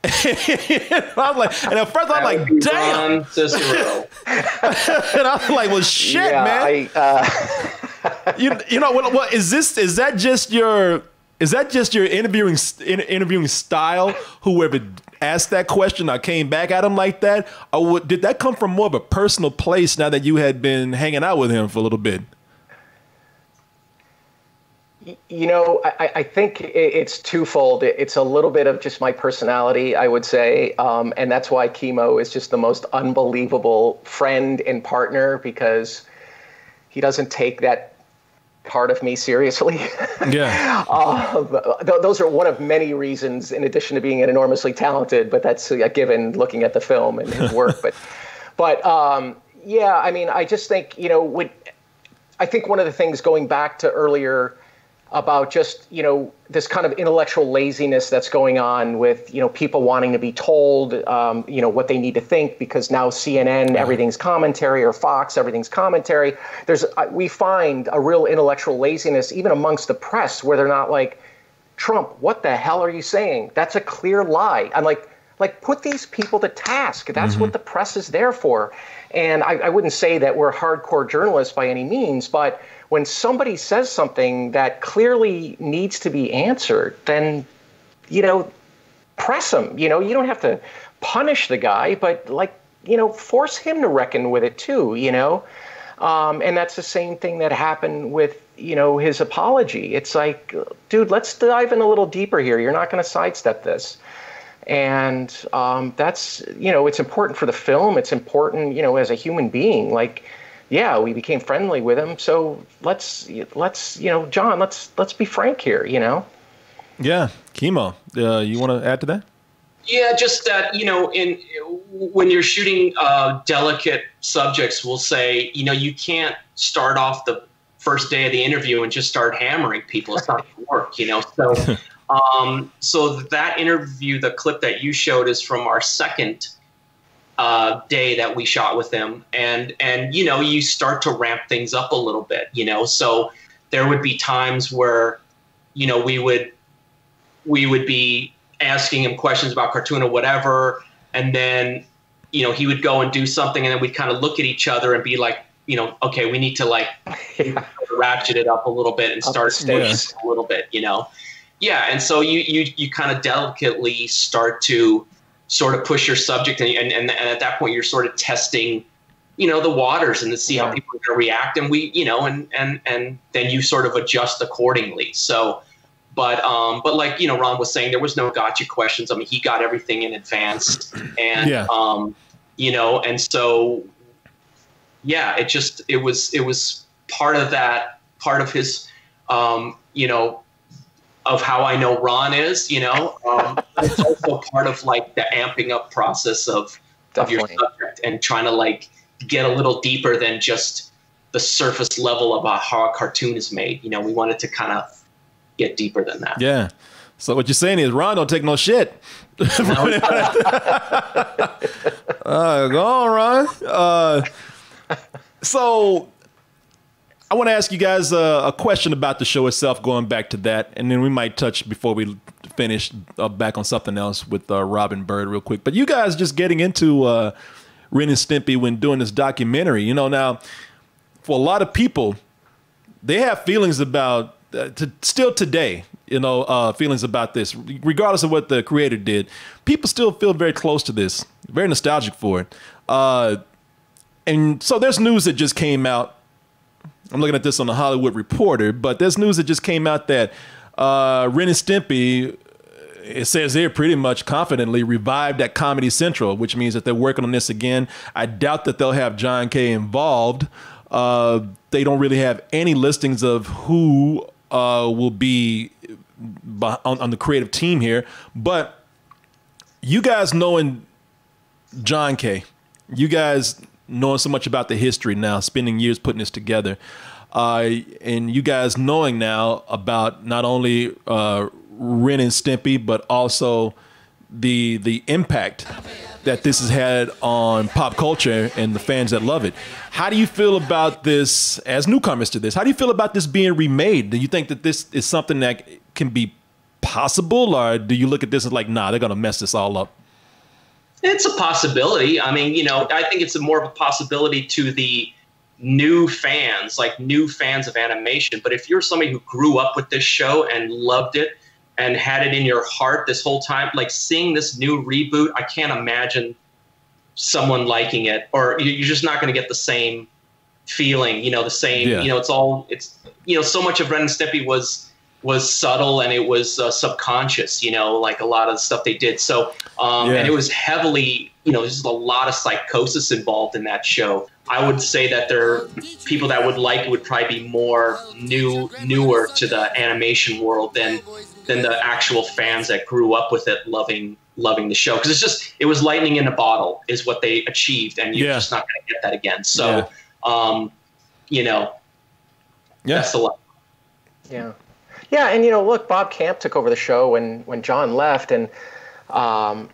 I'm like, and at first I'm like, damn. Ron Cicero. And I'm like, well shit, yeah, man. I, uh... you, you know what, what is this is that just your Is that just your interviewing interviewing style? Whoever asked that question, I came back at him like that. Or did that come from more of a personal place now that you had been hanging out with him for a little bit? You know, I, I think it's twofold. It's a little bit of just my personality, I would say. Um, and that's why Kimo is just the most unbelievable friend and partner, because he doesn't take that part of me seriously. Yeah. uh, th those are one of many reasons, in addition to being an enormously talented, but that's a given looking at the film and his work. but but um, yeah, I mean, I just think, you know, when, I think one of the things, going back to earlier about just, you know, this kind of intellectual laziness that's going on with, you know, people wanting to be told, um, you know, what they need to think, because now C N N, everything's commentary, or Fox, everything's commentary. There's, uh, we find a real intellectual laziness even amongst the press, where they're not like, Trump, what the hell are you saying? That's a clear lie. I'm like, like put these people to task. That's mm-hmm. what the press is there for. And I, I wouldn't say that we're hardcore journalists by any means, but when somebody says something that clearly needs to be answered, then, you know, press them. You know, you don't have to punish the guy, but, like, you know, force him to reckon with it too, you know? Um, and that's the same thing that happened with, you know, his apology. It's like, dude, let's dive in a little deeper here. You're not going to sidestep this. And um, that's, you know, it's important for the film. It's important, you know, as a human being. Like, yeah, we became friendly with him. So let's, let's, you know, John, let's, let's be frank here, you know? Yeah. Kimo, uh, you want to add to that? Yeah, just that, you know, in when you're shooting uh, delicate subjects, we'll say, you know, you can't start off the first day of the interview and just start hammering people. It's not going to work, you know? So, um, so that interview, the clip that you showed, is from our second uh, day that we shot with him. And, and, you know, you start to ramp things up a little bit, you know? So there would be times where, you know, we would, we would be asking him questions about cartoon or whatever. And then, you know, he would go and do something, and then we'd kind of look at each other and be like, you know, okay, we need to, like, yeah. ratchet it up a little bit and start yeah. a little bit, you know? Yeah. And so you, you, you kind of delicately start to sort of push your subject. And, and, and at that point, you're sort of testing, you know, the waters, and to see yeah. how people are going to react. And we, you know, and, and, and then you sort of adjust accordingly. So, but, um, but like, you know, Ron was saying, there was no gotcha questions. I mean, he got everything in advance, and, yeah. um, you know, and so, yeah, it just, it was, it was part of that, part of his, um, you know, of how I know Ron is, you know, um, it's also part of, like, the amping up process of, of your subject, and trying to, like, get a little deeper than just the surface level about how a cartoon is made. You know, we wanted to kind of get deeper than that. Yeah. So what you're saying is, Ron don't take no shit. No. uh, go on, Ron. Uh, So I want to ask you guys uh, a question about the show itself, going back to that. And then we might touch, before we finish, uh, back on something else with uh, Robyn Byrd real quick. But you guys just getting into uh, Ren and Stimpy when doing this documentary. You know, now, for a lot of people, they have feelings about, uh, to, still today, you know, uh, feelings about this. Regardless of what the creator did, people still feel very close to this, very nostalgic for it. Uh And so there's news that just came out. I'm looking at this on The Hollywood Reporter, but there's news that just came out that uh, Ren and Stimpy, it says they're pretty much confidently revived at Comedy Central, which means that they're working on this again. I doubt that they'll have John K. involved. Uh, they don't really have any listings of who uh, will be on, on the creative team here. But you guys knowing John K., you guys knowing so much about the history now, spending years putting this together, uh, and you guys knowing now about not only uh, Ren and Stimpy, but also the the impact that this has had on pop culture and the fans that love it. How do you feel about this as newcomers to this? How do you feel about this being remade? Do you think that this is something that can be possible, or do you look at this and like, nah, they're going to mess this all up? It's a possibility. I mean, you know, I think it's a more of a possibility to the new fans, like new fans of animation. But if you're somebody who grew up with this show and loved it and had it in your heart this whole time, like seeing this new reboot, I can't imagine someone liking it, or you're just not going to get the same feeling, you know, the same, yeah. you know, it's all, it's, you know, so much of Ren and Stimpy was was subtle, and it was uh, subconscious, you know, like a lot of the stuff they did. So, um, yeah. and it was heavily, you know, there's a lot of psychosis involved in that show. I would say that there, people that would like it would probably be more new, newer to the animation world than, than the actual fans that grew up with it, loving, loving the show. Cause it's just, it was lightning in a bottle is what they achieved. And you're yeah. just not going to get that again. So, yeah. um, you know, yeah. that's the lot. Yeah. Yeah, and you know, look, Bob Camp took over the show when when John left, and um,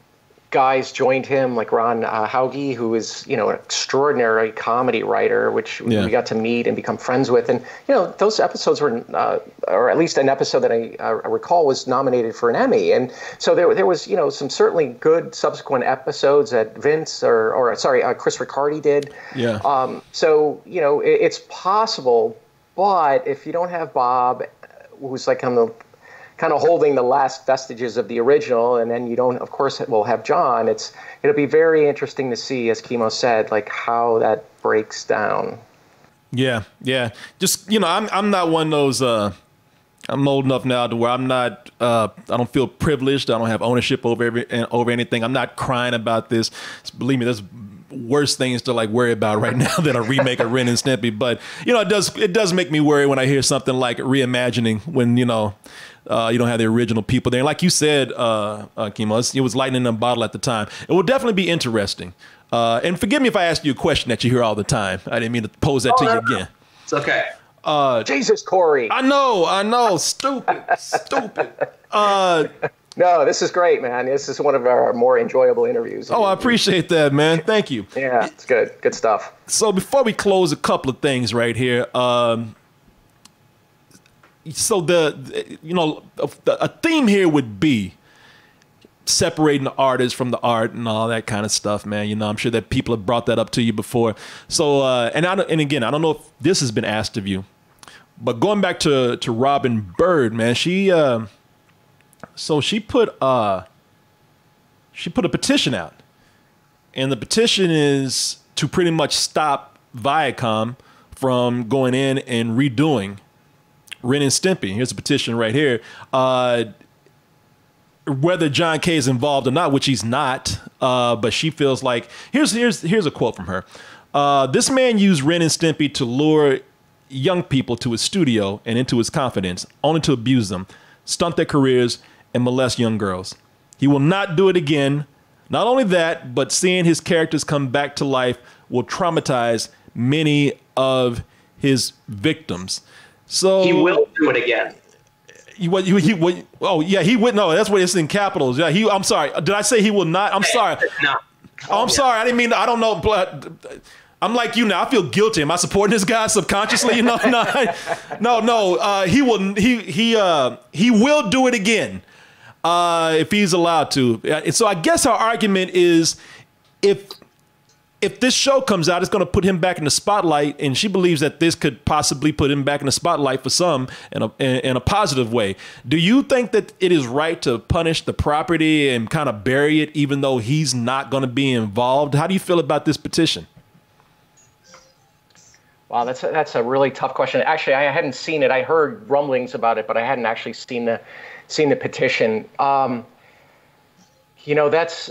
guys joined him like Ron uh, Hauge, who is you know an extraordinary comedy writer, which yeah. we got to meet and become friends with. And you know, those episodes were, uh, or at least an episode that I, uh, I recall, was nominated for an Emmy. And so there there was you know some certainly good subsequent episodes that Vince or or sorry uh, Chris Riccardi did. Yeah. Um, so you know it, it's possible, but if you don't have Bob, who's like on the kind of holding the last vestiges of the original, and then you don't, of course, we'll have John. It's it'll be very interesting to see, as Kimo said, like how that breaks down. Yeah, yeah. Just you know, I'm I'm not one of those. Uh, I'm old enough now to where I'm not. Uh, I don't feel privileged. I don't have ownership over every over anything. I'm not crying about this. Believe me, there's worse things to like worry about right now than a remake of Ren and Stimpy. But you know, it does it does make me worry when I hear something like reimagining when you know. Uh, you don't have the original people there. And like you said, uh, uh, Kimo, it was lightning in a bottle at the time. It will definitely be interesting. Uh, and forgive me if I asked you a question that you hear all the time. I didn't mean to pose that oh, to no, you no. again. It's okay. Uh, Jesus, Corey. I know, I know. Stupid, stupid. Uh, no, this is great, man. This is one of our more enjoyable interviews. Oh, I appreciate that, man. Thank you. Yeah, it's good. Good stuff. So before we close, a couple of things right here. Um, So the, you know, a theme here would be separating the artist from the art and all that kind of stuff, man. You know, I'm sure that people have brought that up to you before. So, uh, and I don't, and again, I don't know if this has been asked of you, but going back to, to Robyn Byrd, man, she, uh, so she put, uh, she put a petition out, and the petition is to pretty much stop Viacom from going in and redoing Ren and Stimpy. Here's a petition right here. Uh, whether John K is involved or not, which he's not, uh, but she feels like, here's, here's, here's a quote from her. Uh, this man used Ren and Stimpy to lure young people to his studio and into his confidence, only to abuse them, stunt their careers, and molest young girls. He will not do it again. Not only that, but seeing his characters come back to life will traumatize many of his victims. So he will do it again. He, what, he, what, oh, yeah, he would. No, that's what it's in capitals. Yeah, he. I'm sorry. Did I say he will not? I'm sorry. No. Oh, I'm yeah. sorry. I didn't mean to, I don't know. But I'm like you now. I feel guilty. Am I supporting this guy subconsciously? You know, no, no, no. Uh, he will. He he uh, he will do it again uh, if he's allowed to. And so I guess our argument is if. If this show comes out, it's going to put him back in the spotlight, and she believes that this could possibly put him back in the spotlight for some in a, in a positive way. Do you think that it is right to punish the property and kind of bury it, even though he's not going to be involved? How do you feel about this petition? Wow, that's a, that's a really tough question. Actually, I hadn't seen it. I heard rumblings about it, but I hadn't actually seen the seen the petition. Um, you know, that's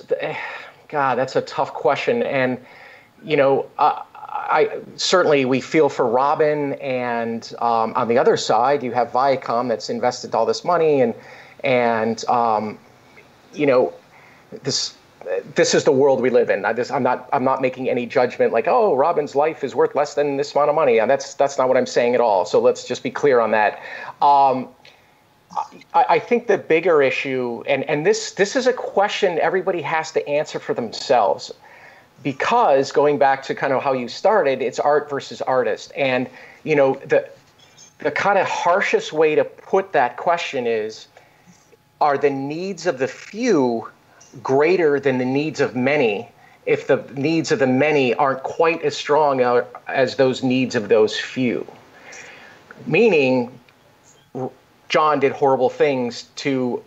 God, that's a tough question, and. You know, uh, I certainly we feel for Robyn, and um, on the other side, you have Viacom that's invested all this money, and and um, you know, this this is the world we live in. I just, I'm not I'm not making any judgment like, oh, Robyn's life is worth less than this amount of money, and that's that's not what I'm saying at all. So let's just be clear on that. Um, I, I think the bigger issue, and and this this is a question everybody has to answer for themselves. Because going back to kind of how you started, it's art versus artist. And, you know, the the kind of harshest way to put that question is, are the needs of the few greater than the needs of many if the needs of the many aren't quite as strong as those needs of those few? Meaning, John did horrible things to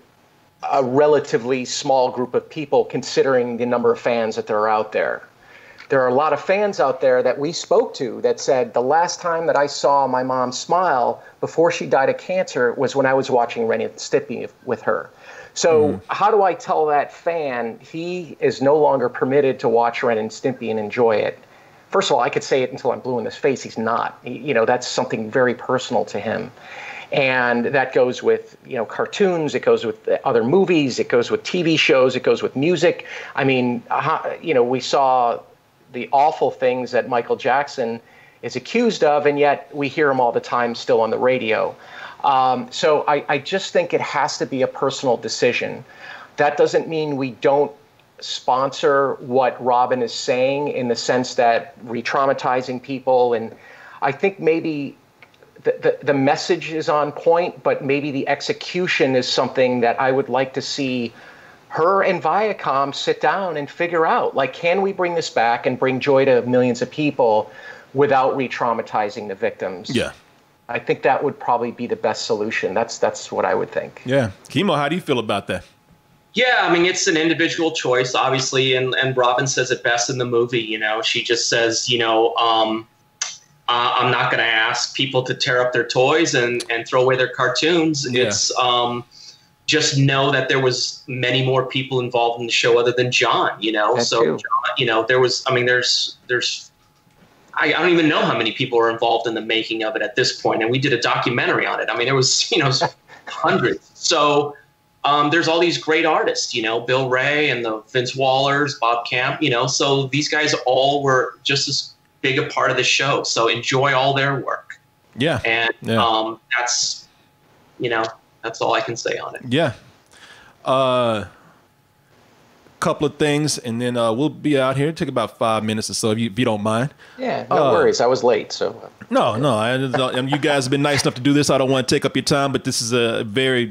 a relatively small group of people considering the number of fans that are out there. There are a lot of fans out there that we spoke to that said, the last time that I saw my mom smile before she died of cancer was when I was watching Ren and Stimpy with her. So mm. how do I tell that fan he is no longer permitted to watch Ren and Stimpy and enjoy it? First of all, I could say it until I'm blue in the face. He's not. You know, that's something very personal to him. And that goes with, you know, cartoons, it goes with other movies, it goes with T V shows, it goes with music. I mean, you know, we saw the awful things that Michael Jackson is accused of, and yet we hear him all the time still on the radio. Um, so I, I just think it has to be a personal decision. That doesn't mean we don't sponsor what Robyn is saying in the sense that re-traumatizing people. And I think maybe the, the, the message is on point, but maybe the execution is something that I would like to see her and Viacom sit down and figure out. Like, can we bring this back and bring joy to millions of people without re-traumatizing the victims? Yeah. I think that would probably be the best solution. That's that's what I would think. Yeah. Kimo, how do you feel about that? Yeah, I mean, it's an individual choice, obviously, and, and Robyn says it best in the movie, you know. She just says, you know, um, uh, I'm not going to ask people to tear up their toys and, and throw away their cartoons. Yeah. It's um, just know that there was many more people involved in the show other than John, you know. That so, John, you know, there was, I mean, there's, there's, I, I don't even know how many people are involved in the making of it at this point, and we did a documentary on it. I mean, there was, you know, hundreds. So... Um, there's all these great artists, you know, Bill Ray and the Vince Wallers, Bob Camp, you know, so these guys all were just as big a part of the show. So enjoy all their work. Yeah. And yeah. Um, that's, you know, that's all I can say on it. Yeah. Uh, couple of things, and then uh, we'll be out here. It'll take about five minutes or so, if you, if you don't mind. Yeah, no uh, worries. I was late, so. No, no. I, I mean, you guys have been nice enough to do this. I don't want to take up your time, but this is a very.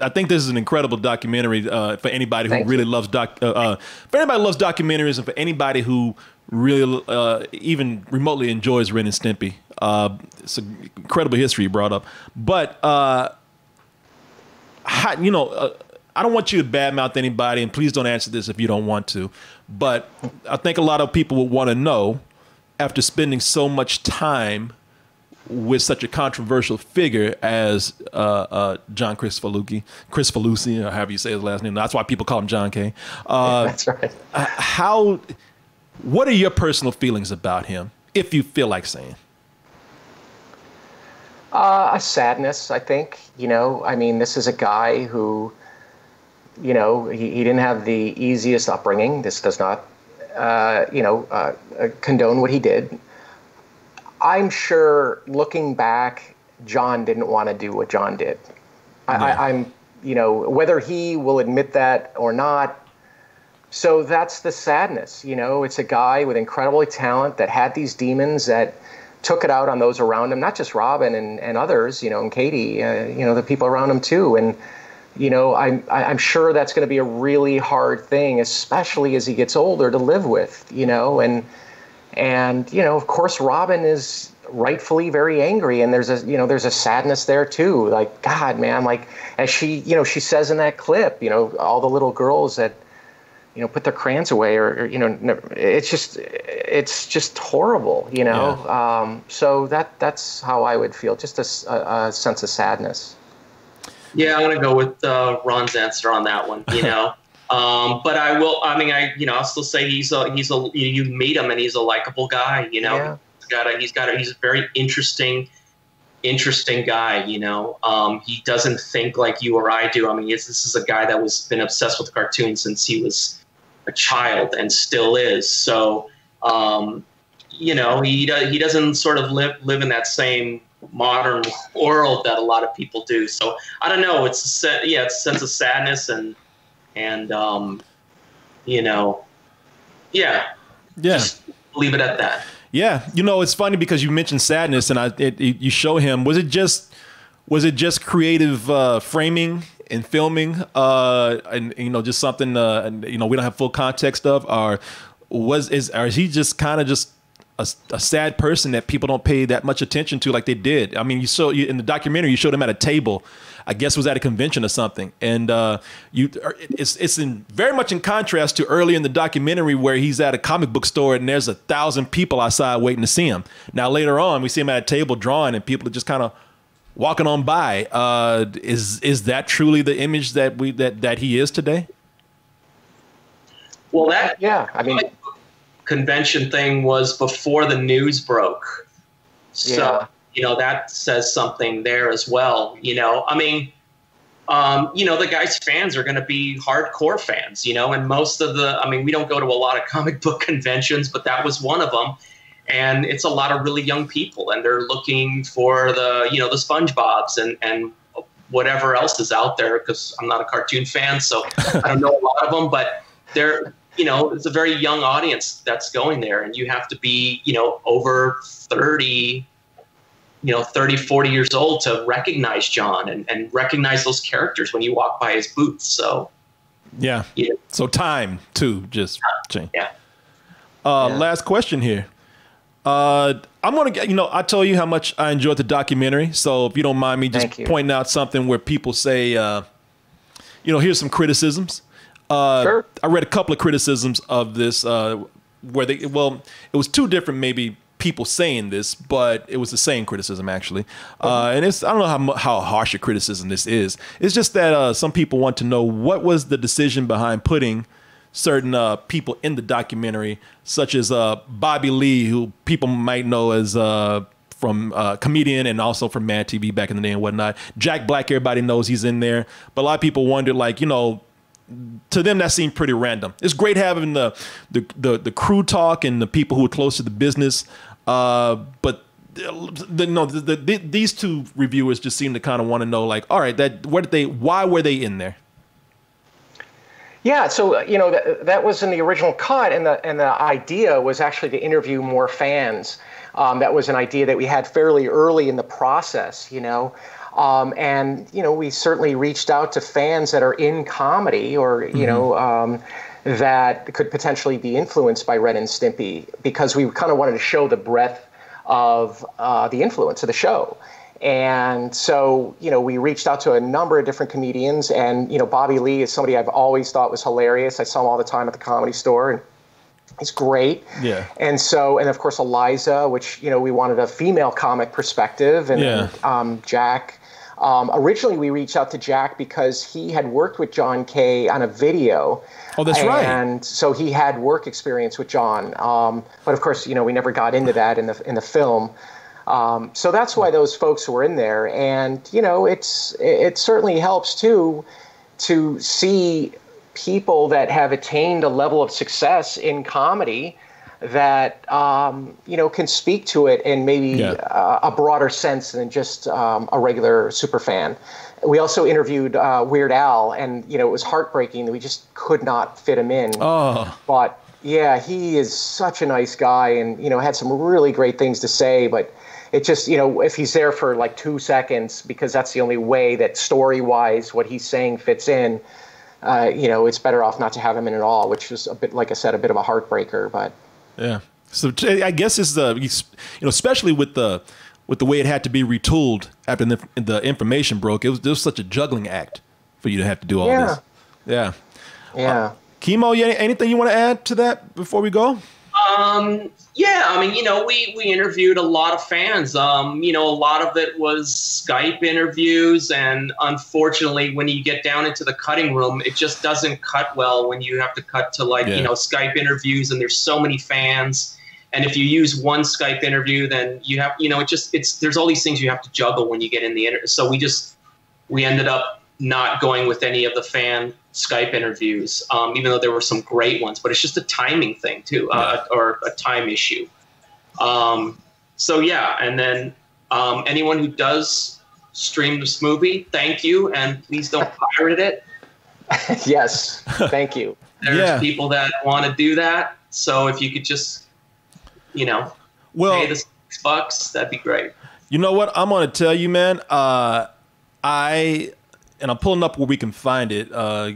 I think this is an incredible documentary uh, for anybody who Thank really you. loves doc. Uh, uh, for anybody who loves documentaries, and for anybody who really uh, even remotely enjoys Ren and Stimpy, uh, it's an incredible history you brought up. But uh, how, you know. Uh, I don't want you to badmouth anybody, and please don't answer this if you don't want to. But I think a lot of people would want to know, after spending so much time with such a controversial figure as uh, uh, John Kricfalusi, Kricfalusi, or however you say his last name. That's why people call him John K. Uh, That's right. How? What are your personal feelings about him, if you feel like saying? Uh, a sadness, I think. You know, I mean, this is a guy who. You know, he, he didn't have the easiest upbringing. This does not, uh, you know, uh, condone what he did. I'm sure, looking back, John didn't want to do what John did. I, yeah. I, I'm, you know, whether he will admit that or not. So that's the sadness. You know, it's a guy with incredible talent that had these demons that took it out on those around him, not just Robyn and, and others, you know, and Katie, uh, you know, the people around him too. And, you know, I'm, I'm sure that's going to be a really hard thing, especially as he gets older, to live with, you know. And, and you know, of course, Robyn is rightfully very angry. And there's a, you know, there's a sadness there, too. Like, God, man, like, as she, you know, she says in that clip, you know, all the little girls that, you know, put their crayons away or, or you know, never, it's just it's just horrible, you know. Yeah. Um, so that that's how I would feel, just a, a sense of sadness. Yeah, I'm going to go with uh, Ron's answer on that one, you know. um, but I will, I mean, I, you know, I'll still say he's a, he's a, you meet him and he's a likable guy, you know. Yeah. He's got a, he's got a, he's a very interesting, interesting guy, you know. Um, he doesn't think like you or I do. I mean, it's, this is a guy that was been obsessed with cartoons since he was a child and still is. So, um, you know, he, he doesn't sort of live, live in that same modern world that a lot of people do. So I don't know. It's a set, yeah, it's a sense of sadness and and um, you know, yeah, yeah. Just leave it at that. Yeah, you know, it's funny because you mentioned sadness, and I it, it, you show him. Was it just was it just creative uh, framing and filming, uh, and you know, just something uh, and, you know we don't have full context of, or was is or is he just kind of just A, a sad person that people don't pay that much attention to like they did? I mean, you saw you, in the documentary, you showed him at a table, I guess was at a convention or something. And uh, you, it's, it's in very much in contrast to earlier in the documentary where he's at a comic book store and there's a thousand people outside waiting to see him. Now, later on, we see him at a table drawing and people are just kind of walking on by. Uh, is, is that truly the image that we, that, that he is today? Well, that, yeah, I mean, convention thing was before the news broke, so yeah. You know, that says something there as well. You know, I mean, um, you know, the guy's fans are going to be hardcore fans. You know, and most of the, I mean, we don't go to a lot of comic book conventions, but that was one of them. And it's a lot of really young people, and they're looking for the, you know, the SpongeBobs and, and whatever else is out there, because I'm not a cartoon fan, so I don't know a lot of them, but they're, you know, it's a very young audience that's going there, and you have to be, you know, over thirty, you know, thirty, forty years old to recognize John and, and recognize those characters when you walk by his booth. So, yeah. yeah. So time to just change. Yeah. Uh, yeah. Last question here. Uh, I'm going to, you know, I told you how much I enjoyed the documentary. So if you don't mind me just pointing out something where people say, uh, you know, here's some criticisms. Uh, sure. I read a couple of criticisms of this, uh, where they, well, it was two different, maybe, people saying this, but it was the same criticism, actually. Uh, and it's, I don't know how, how harsh a criticism this is. It's just that uh, some people want to know what was the decision behind putting certain uh, people in the documentary, such as uh, Bobby Lee, who people might know as uh, from uh, comedian and also from Mad T V back in the day and whatnot. Jack Black, everybody knows he's in there. But a lot of people wondered, like, you know, to them, that seemed pretty random. It's great having the, the, the, the crew talk and the people who are close to the business. Uh, but the, no, the, the, these two reviewers just seem to kind of want to know, like, all right, that what did they? Why were they in there? Yeah, so you know that that was in the original cut, and the and the idea was actually to interview more fans. Um, that was an idea that we had fairly early in the process, you know, um, and you know we certainly reached out to fans that are in comedy or you mm-hmm. know. Um, that could potentially be influenced by Ren and Stimpy, because we kind of wanted to show the breadth of uh, the influence of the show. And so, you know, we reached out to a number of different comedians, and, you know, Bobby Lee is somebody I've always thought was hilarious. I saw him all the time at the Comedy Store, and he's great. Yeah. And so, and of course, Eliza, which, you know, we wanted a female comic perspective, and, yeah. and um, Jack. Um, originally, we reached out to Jack because he had worked with John K on a video. Oh, that's and right. And so he had work experience with John. Um, but of course, you know, we never got into that in the in the film. Um, so that's why those folks were in there. And, you know, it's it certainly helps, too, to see people that have attained a level of success in comedy that, um, you know, can speak to it in maybe yeah. uh, a broader sense than just um, a regular super fan. We also interviewed uh, Weird Al, and, you know, it was heartbreaking that we just could not fit him in. Oh. But, yeah, he is such a nice guy and, you know, had some really great things to say. But it just, you know, if he's there for like two seconds, because that's the only way that story-wise what he's saying fits in, uh, you know, it's better off not to have him in at all, which is a bit, like I said, a bit of a heartbreaker. But yeah. So I guess it's the, you know, especially with the with the way it had to be retooled after the, the information broke, it was, it was such a juggling act for you to have to do all yeah. this. Yeah. Yeah. Uh, Kimo, you, anything you want to add to that before we go? Um, yeah. I mean, you know, we, we interviewed a lot of fans. Um, you know, a lot of it was Skype interviews. And unfortunately, when you get down into the cutting room, it just doesn't cut well when you have to cut to like, yeah. you know, Skype interviews, and there's so many fans. And if you use one Skype interview, then you have, you know, it just, it's, there's all these things you have to juggle when you get in the interview. So we just, we ended up not going with any of the fan Skype interviews, um, even though there were some great ones, but it's just a timing thing too, uh, or a time issue. Um, so yeah. And then um, anyone who does stream this movie, thank you. And please don't pirate it. Yes. Thank you. There's yeah. people that want to do that. So if you could just, you know, well, pay the six bucks, that'd be great. You know what? I'm going to tell you, man, uh, I, and I'm pulling up where we can find it uh,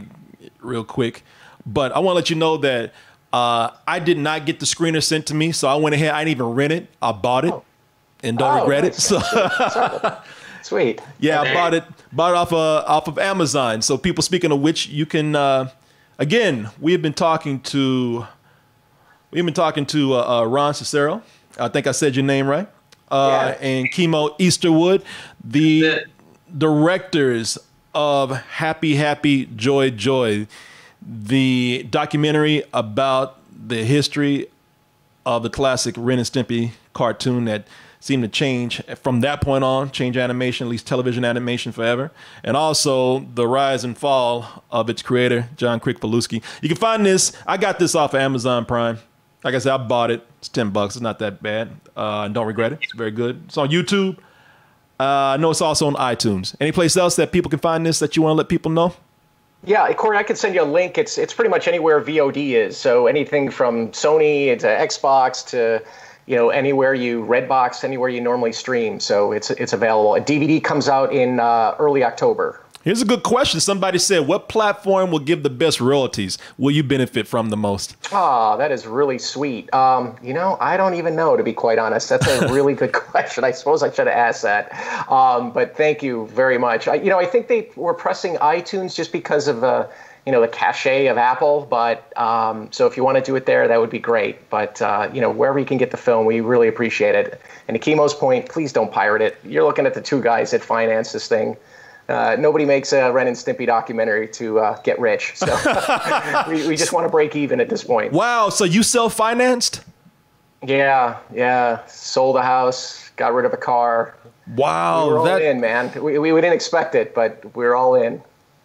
real quick, but I want to let you know that uh, I did not get the screener sent to me. So I went ahead. I didn't even rent it. I bought it oh. and don't oh, regret nice. it. So sweet. Yeah. Okay. I bought it, bought it off, uh, off of Amazon. So people, speaking of which, you can, uh, again, we have been talking to, We've been talking to uh, uh, Ron Cicero. I think I said your name right. Uh, yeah. And Kimo Easterwood, the directors of Happy Happy Joy Joy, the documentary about the history of the classic Ren and Stimpy cartoon that seemed to change from that point on, change animation, at least television animation forever. And also the rise and fall of its creator, John Kricfalusi. You can find this. I got this off of Amazon Prime. Like I said, I bought it. It's ten bucks. It's not that bad. Uh, don't regret it. It's very good. It's on YouTube. Uh, I know it's also on iTunes. Any place else that people can find this that you want to let people know? Yeah, Corey, I could send you a link. It's it's pretty much anywhere V O D is. So anything from Sony to Xbox to, you know, anywhere you Redbox, anywhere you normally stream. So it's it's available. A D V D comes out in uh, early October. Here's a good question. Somebody said, what platform will give the best royalties? Will you benefit from the most? Oh, that is really sweet. Um, you know, I don't even know, to be quite honest. That's a really good question. I suppose I should have asked that. Um, but thank you very much. I, you know, I think they were pressing iTunes just because of the, you know, the cachet of Apple. But um, so if you want to do it there, that would be great. But, uh, you know, wherever you can get the film, we really appreciate it. And to Kimo's point, please don't pirate it. You're looking at the two guys that finance this thing. Uh, nobody makes a Ren and Stimpy documentary to uh, get rich, so we, we just want to break even at this point. Wow, so you self-financed? Yeah, yeah. Sold a house, got rid of a car. Wow, we were all that... in, man. We, we we didn't expect it, but we're all in.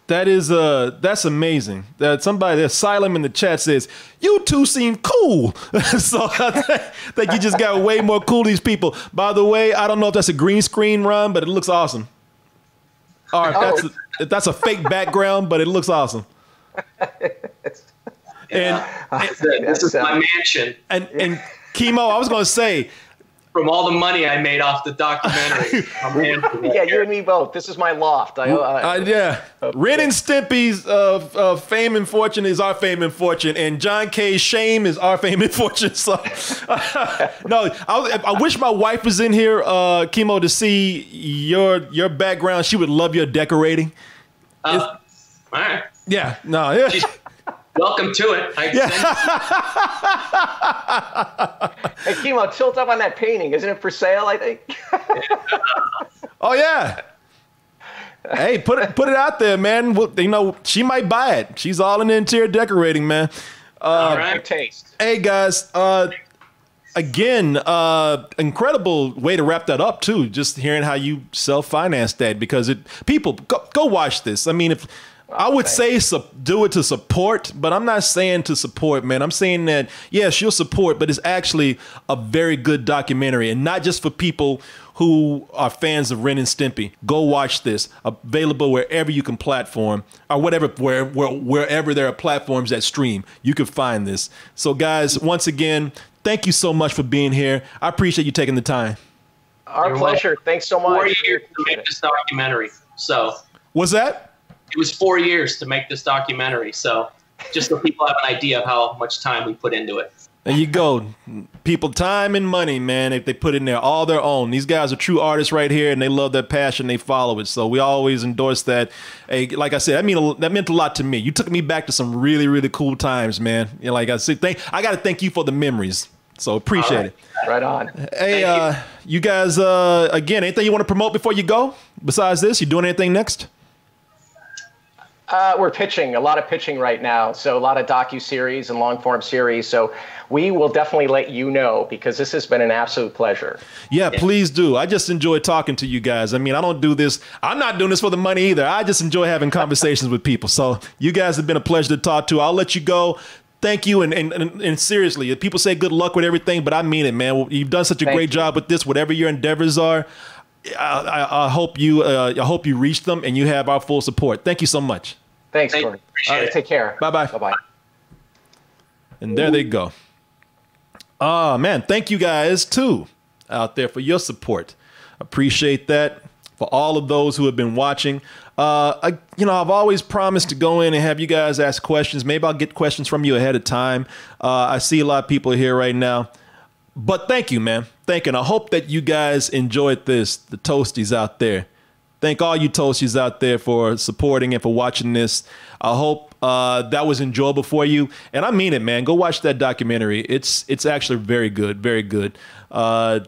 That is uh, that's amazing. That somebody, the Asylum in the chat says, you two seem cool. So I think you just got way more cool these people. By the way, I don't know if that's a green screen run, but it looks awesome. All right, that's oh. a, that's a fake background, but it looks awesome. And, and this is my mansion. And and Kimo, I was going to say, from all the money I made off the documentary. Yeah, you and me both. This is my loft. I, I, uh, yeah, okay. Ren and Stimpy's uh, uh, fame and fortune is our fame and fortune, and John K's shame is our fame and fortune. So, no, I, I wish my wife was in here, uh, Kimo, to see your your background. She would love your decorating. Uh, all right. Yeah. No. Yeah. She's welcome to it. I yeah. Hey, Kimo, tilt up on that painting. Isn't it for sale, I think? Oh, yeah. Hey, put it, put it out there, man. Well, you know, she might buy it. She's all in the interior decorating, man. Uh, all right. Taste. Hey, guys. Uh, again, uh, incredible way to wrap that up, too. Just hearing how you self-financed that, because it people, go, go watch this. I mean, if... I would say su do it to support, but I'm not saying to support, man. I'm saying that, yes, you'll support, but it's actually a very good documentary, and not just for people who are fans of Ren and Stimpy. Go watch this. Available wherever you can platform, or whatever, where, where, wherever there are platforms that stream, you can find this. So, guys, once again, thank you so much for being here. I appreciate you taking the time. Our You're pleasure. Welcome. Thanks so much. Four years to make this documentary. So, what's that? It was four years to make this documentary, so just so people have an idea of how much time we put into it. There you go. People, time and money, man, if they put in there all their own. These guys are true artists right here, and they love their passion. They follow it, so we always endorse that. Hey, like I said, that, mean, that meant a lot to me. You took me back to some really, really cool times, man. You know, like I said, thank, I got to thank you for the memories, so appreciate right. it. Right on. Hey, uh, you. you guys, uh, again, anything you want to promote before you go? Besides this, you doing anything next? Uh, we're pitching, a lot of pitching right now. So a lot of docu-series and long-form series. So we will definitely let you know, because this has been an absolute pleasure. Yeah, please do. I just enjoy talking to you guys. I mean, I don't do this. I'm not doing this for the money either. I just enjoy having conversations with people. So you guys have been a pleasure to talk to. I'll let you go. Thank you. And, and, and, and seriously, people say good luck with everything, but I mean it, man. You've done such a Thank great you. job with this, whatever your endeavors are. I, I, I hope you uh, I hope you reach them, and you have our full support. Thank you so much. Thanks, Thank Corey. All right, it. Take care. Bye-bye. Bye-bye. And there Ooh. they go. Oh, man. Thank you guys, too, out there for your support. Appreciate that. For all of those who have been watching. Uh, I, you know, I've always promised to go in and have you guys ask questions. Maybe I'll get questions from you ahead of time. Uh, I see a lot of people here right now. But thank you, man. Thank you. And I hope that you guys enjoyed this, the Toasties out there. Thank all you Toasties out there for supporting and for watching this. I hope uh, that was enjoyable for you. And I mean it, man. Go watch that documentary. It's it's actually very good, very good. Uh,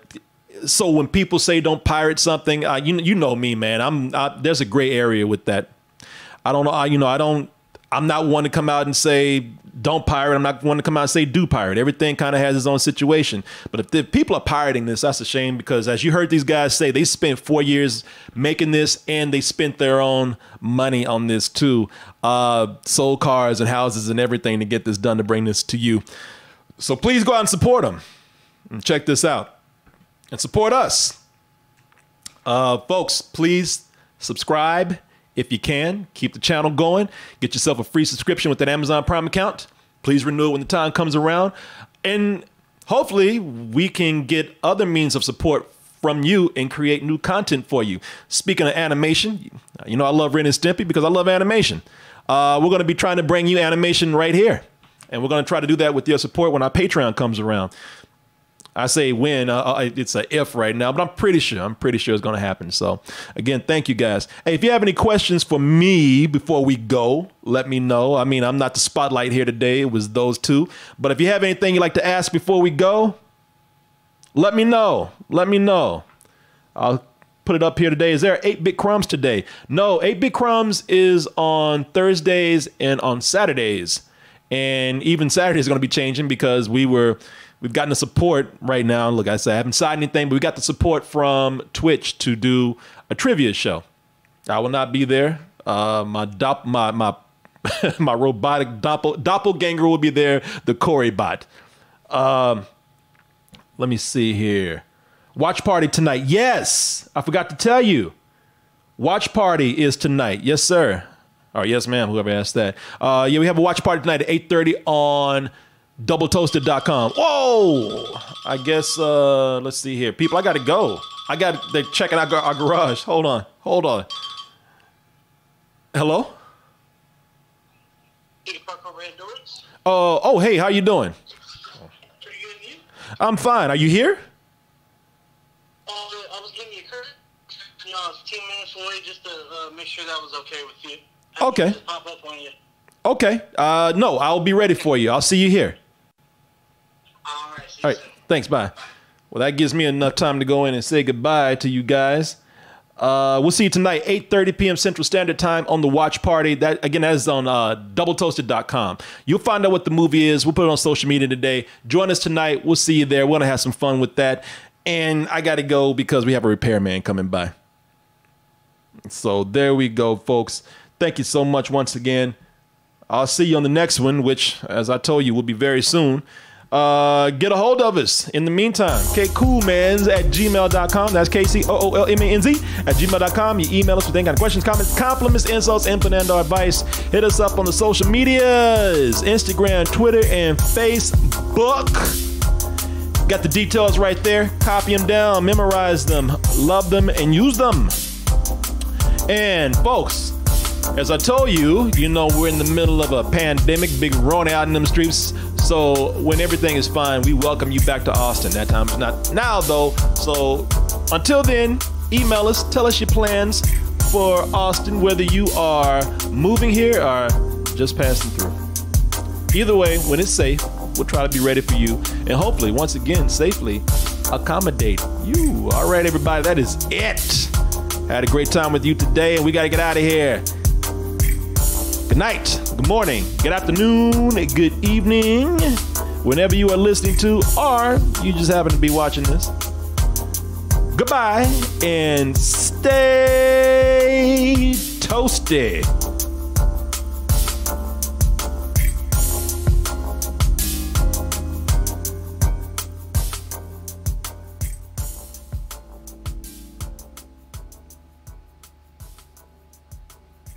so when people say don't pirate something, uh, you you know me, man. I'm I, there's a gray area with that. I don't know. I, you know, I don't. I'm not one to come out and say don't pirate. I'm not one to come out and say do pirate. Everything kind of has its own situation. But if, if people are pirating this, that's a shame, because as you heard these guys say, they spent four years making this, and they spent their own money on this too. Uh, sold cars and houses and everything to get this done, to bring this to you. So please go out and support them. And check this out. And support us. Uh, folks, please subscribe if you can. Keep the channel going. Get yourself a free subscription with that Amazon Prime account. Please renew it when the time comes around. And hopefully we can get other means of support from you and create new content for you. Speaking of animation, you know I love Ren and Stimpy because I love animation. Uh, we're going to be trying to bring you animation right here. And we're going to try to do that with your support when our Patreon comes around. I say when, uh, it's an if right now, but I'm pretty sure, I'm pretty sure it's going to happen. So again, thank you guys. Hey, if you have any questions for me before we go, let me know. I mean, I'm not the spotlight here today. It was those two. But if you have anything you'd like to ask before we go, let me know. Let me know. I'll put it up here today. Is there eight bit Crumbs today? No, eight bit Crumbs is on Thursdays and on Saturdays. And even Saturday is going to be changing because we were... We've gotten the support right now. Look, I said I haven't signed anything, but we got the support from Twitch to do a trivia show. I will not be there. Uh, my dop, my my my robotic doppel, doppelganger will be there. The Corey bot. Um, let me see here. Watch party tonight. Yes, I forgot to tell you. Watch party is tonight. Yes, sir. Or yes, ma'am. Whoever asked that. Uh, yeah, we have a watch party tonight at eight thirty on double toasted dot com. Whoa! I guess, uh, let's see here. People, I gotta go. I got, they're checking our, our garage. Hold on. Hold on. Hello? Oh, uh, oh, hey, how you doing? I'm fine. Are you here? Uh, I was giving you a curtain. You know, I was ten minutes away just to uh, make sure that was okay with you. I okay. Pop up on you. Okay. Uh, no, I'll be ready for you. I'll see you here. All right. All right. Thanks. Bye. Well, that gives me enough time to go in and say goodbye to you guys. Uh, we'll see you tonight, eight thirty p m Central Standard Time on the watch party. That again, that is on uh, double toasted dot com. You'll find out what the movie is. We'll put it on social media today. Join us tonight. We'll see you there. We're going to have some fun with that. And I got to go because we have a repairman coming by. So there we go, folks. Thank you so much once again. I'll see you on the next one, which, as I told you, will be very soon. Uh, get a hold of us. In the meantime, k coolmans at gmail dot com. That's K C O O L M A N Z at gmail dot com. You email us with any kind of questions, comments, compliments, insults, input, and advice. Hit us up on the social medias, Instagram, Twitter, and Facebook. Got the details right there. Copy them down, memorize them, love them, and use them. And, folks... As I told you, you know, we're in the middle of a pandemic, big run out in them streets. So when everything is fine, we welcome you back to Austin. That time is not now, though. So until then, email us. Tell us your plans for Austin, whether you are moving here or just passing through. Either way, when it's safe, we'll try to be ready for you. And hopefully, once again, safely accommodate you. All right, everybody, that is it. Had a great time with you today, and we got to get out of here. Good night, good morning, good afternoon, good evening, whenever you are listening to or you just happen to be watching this. Goodbye and stay toasty.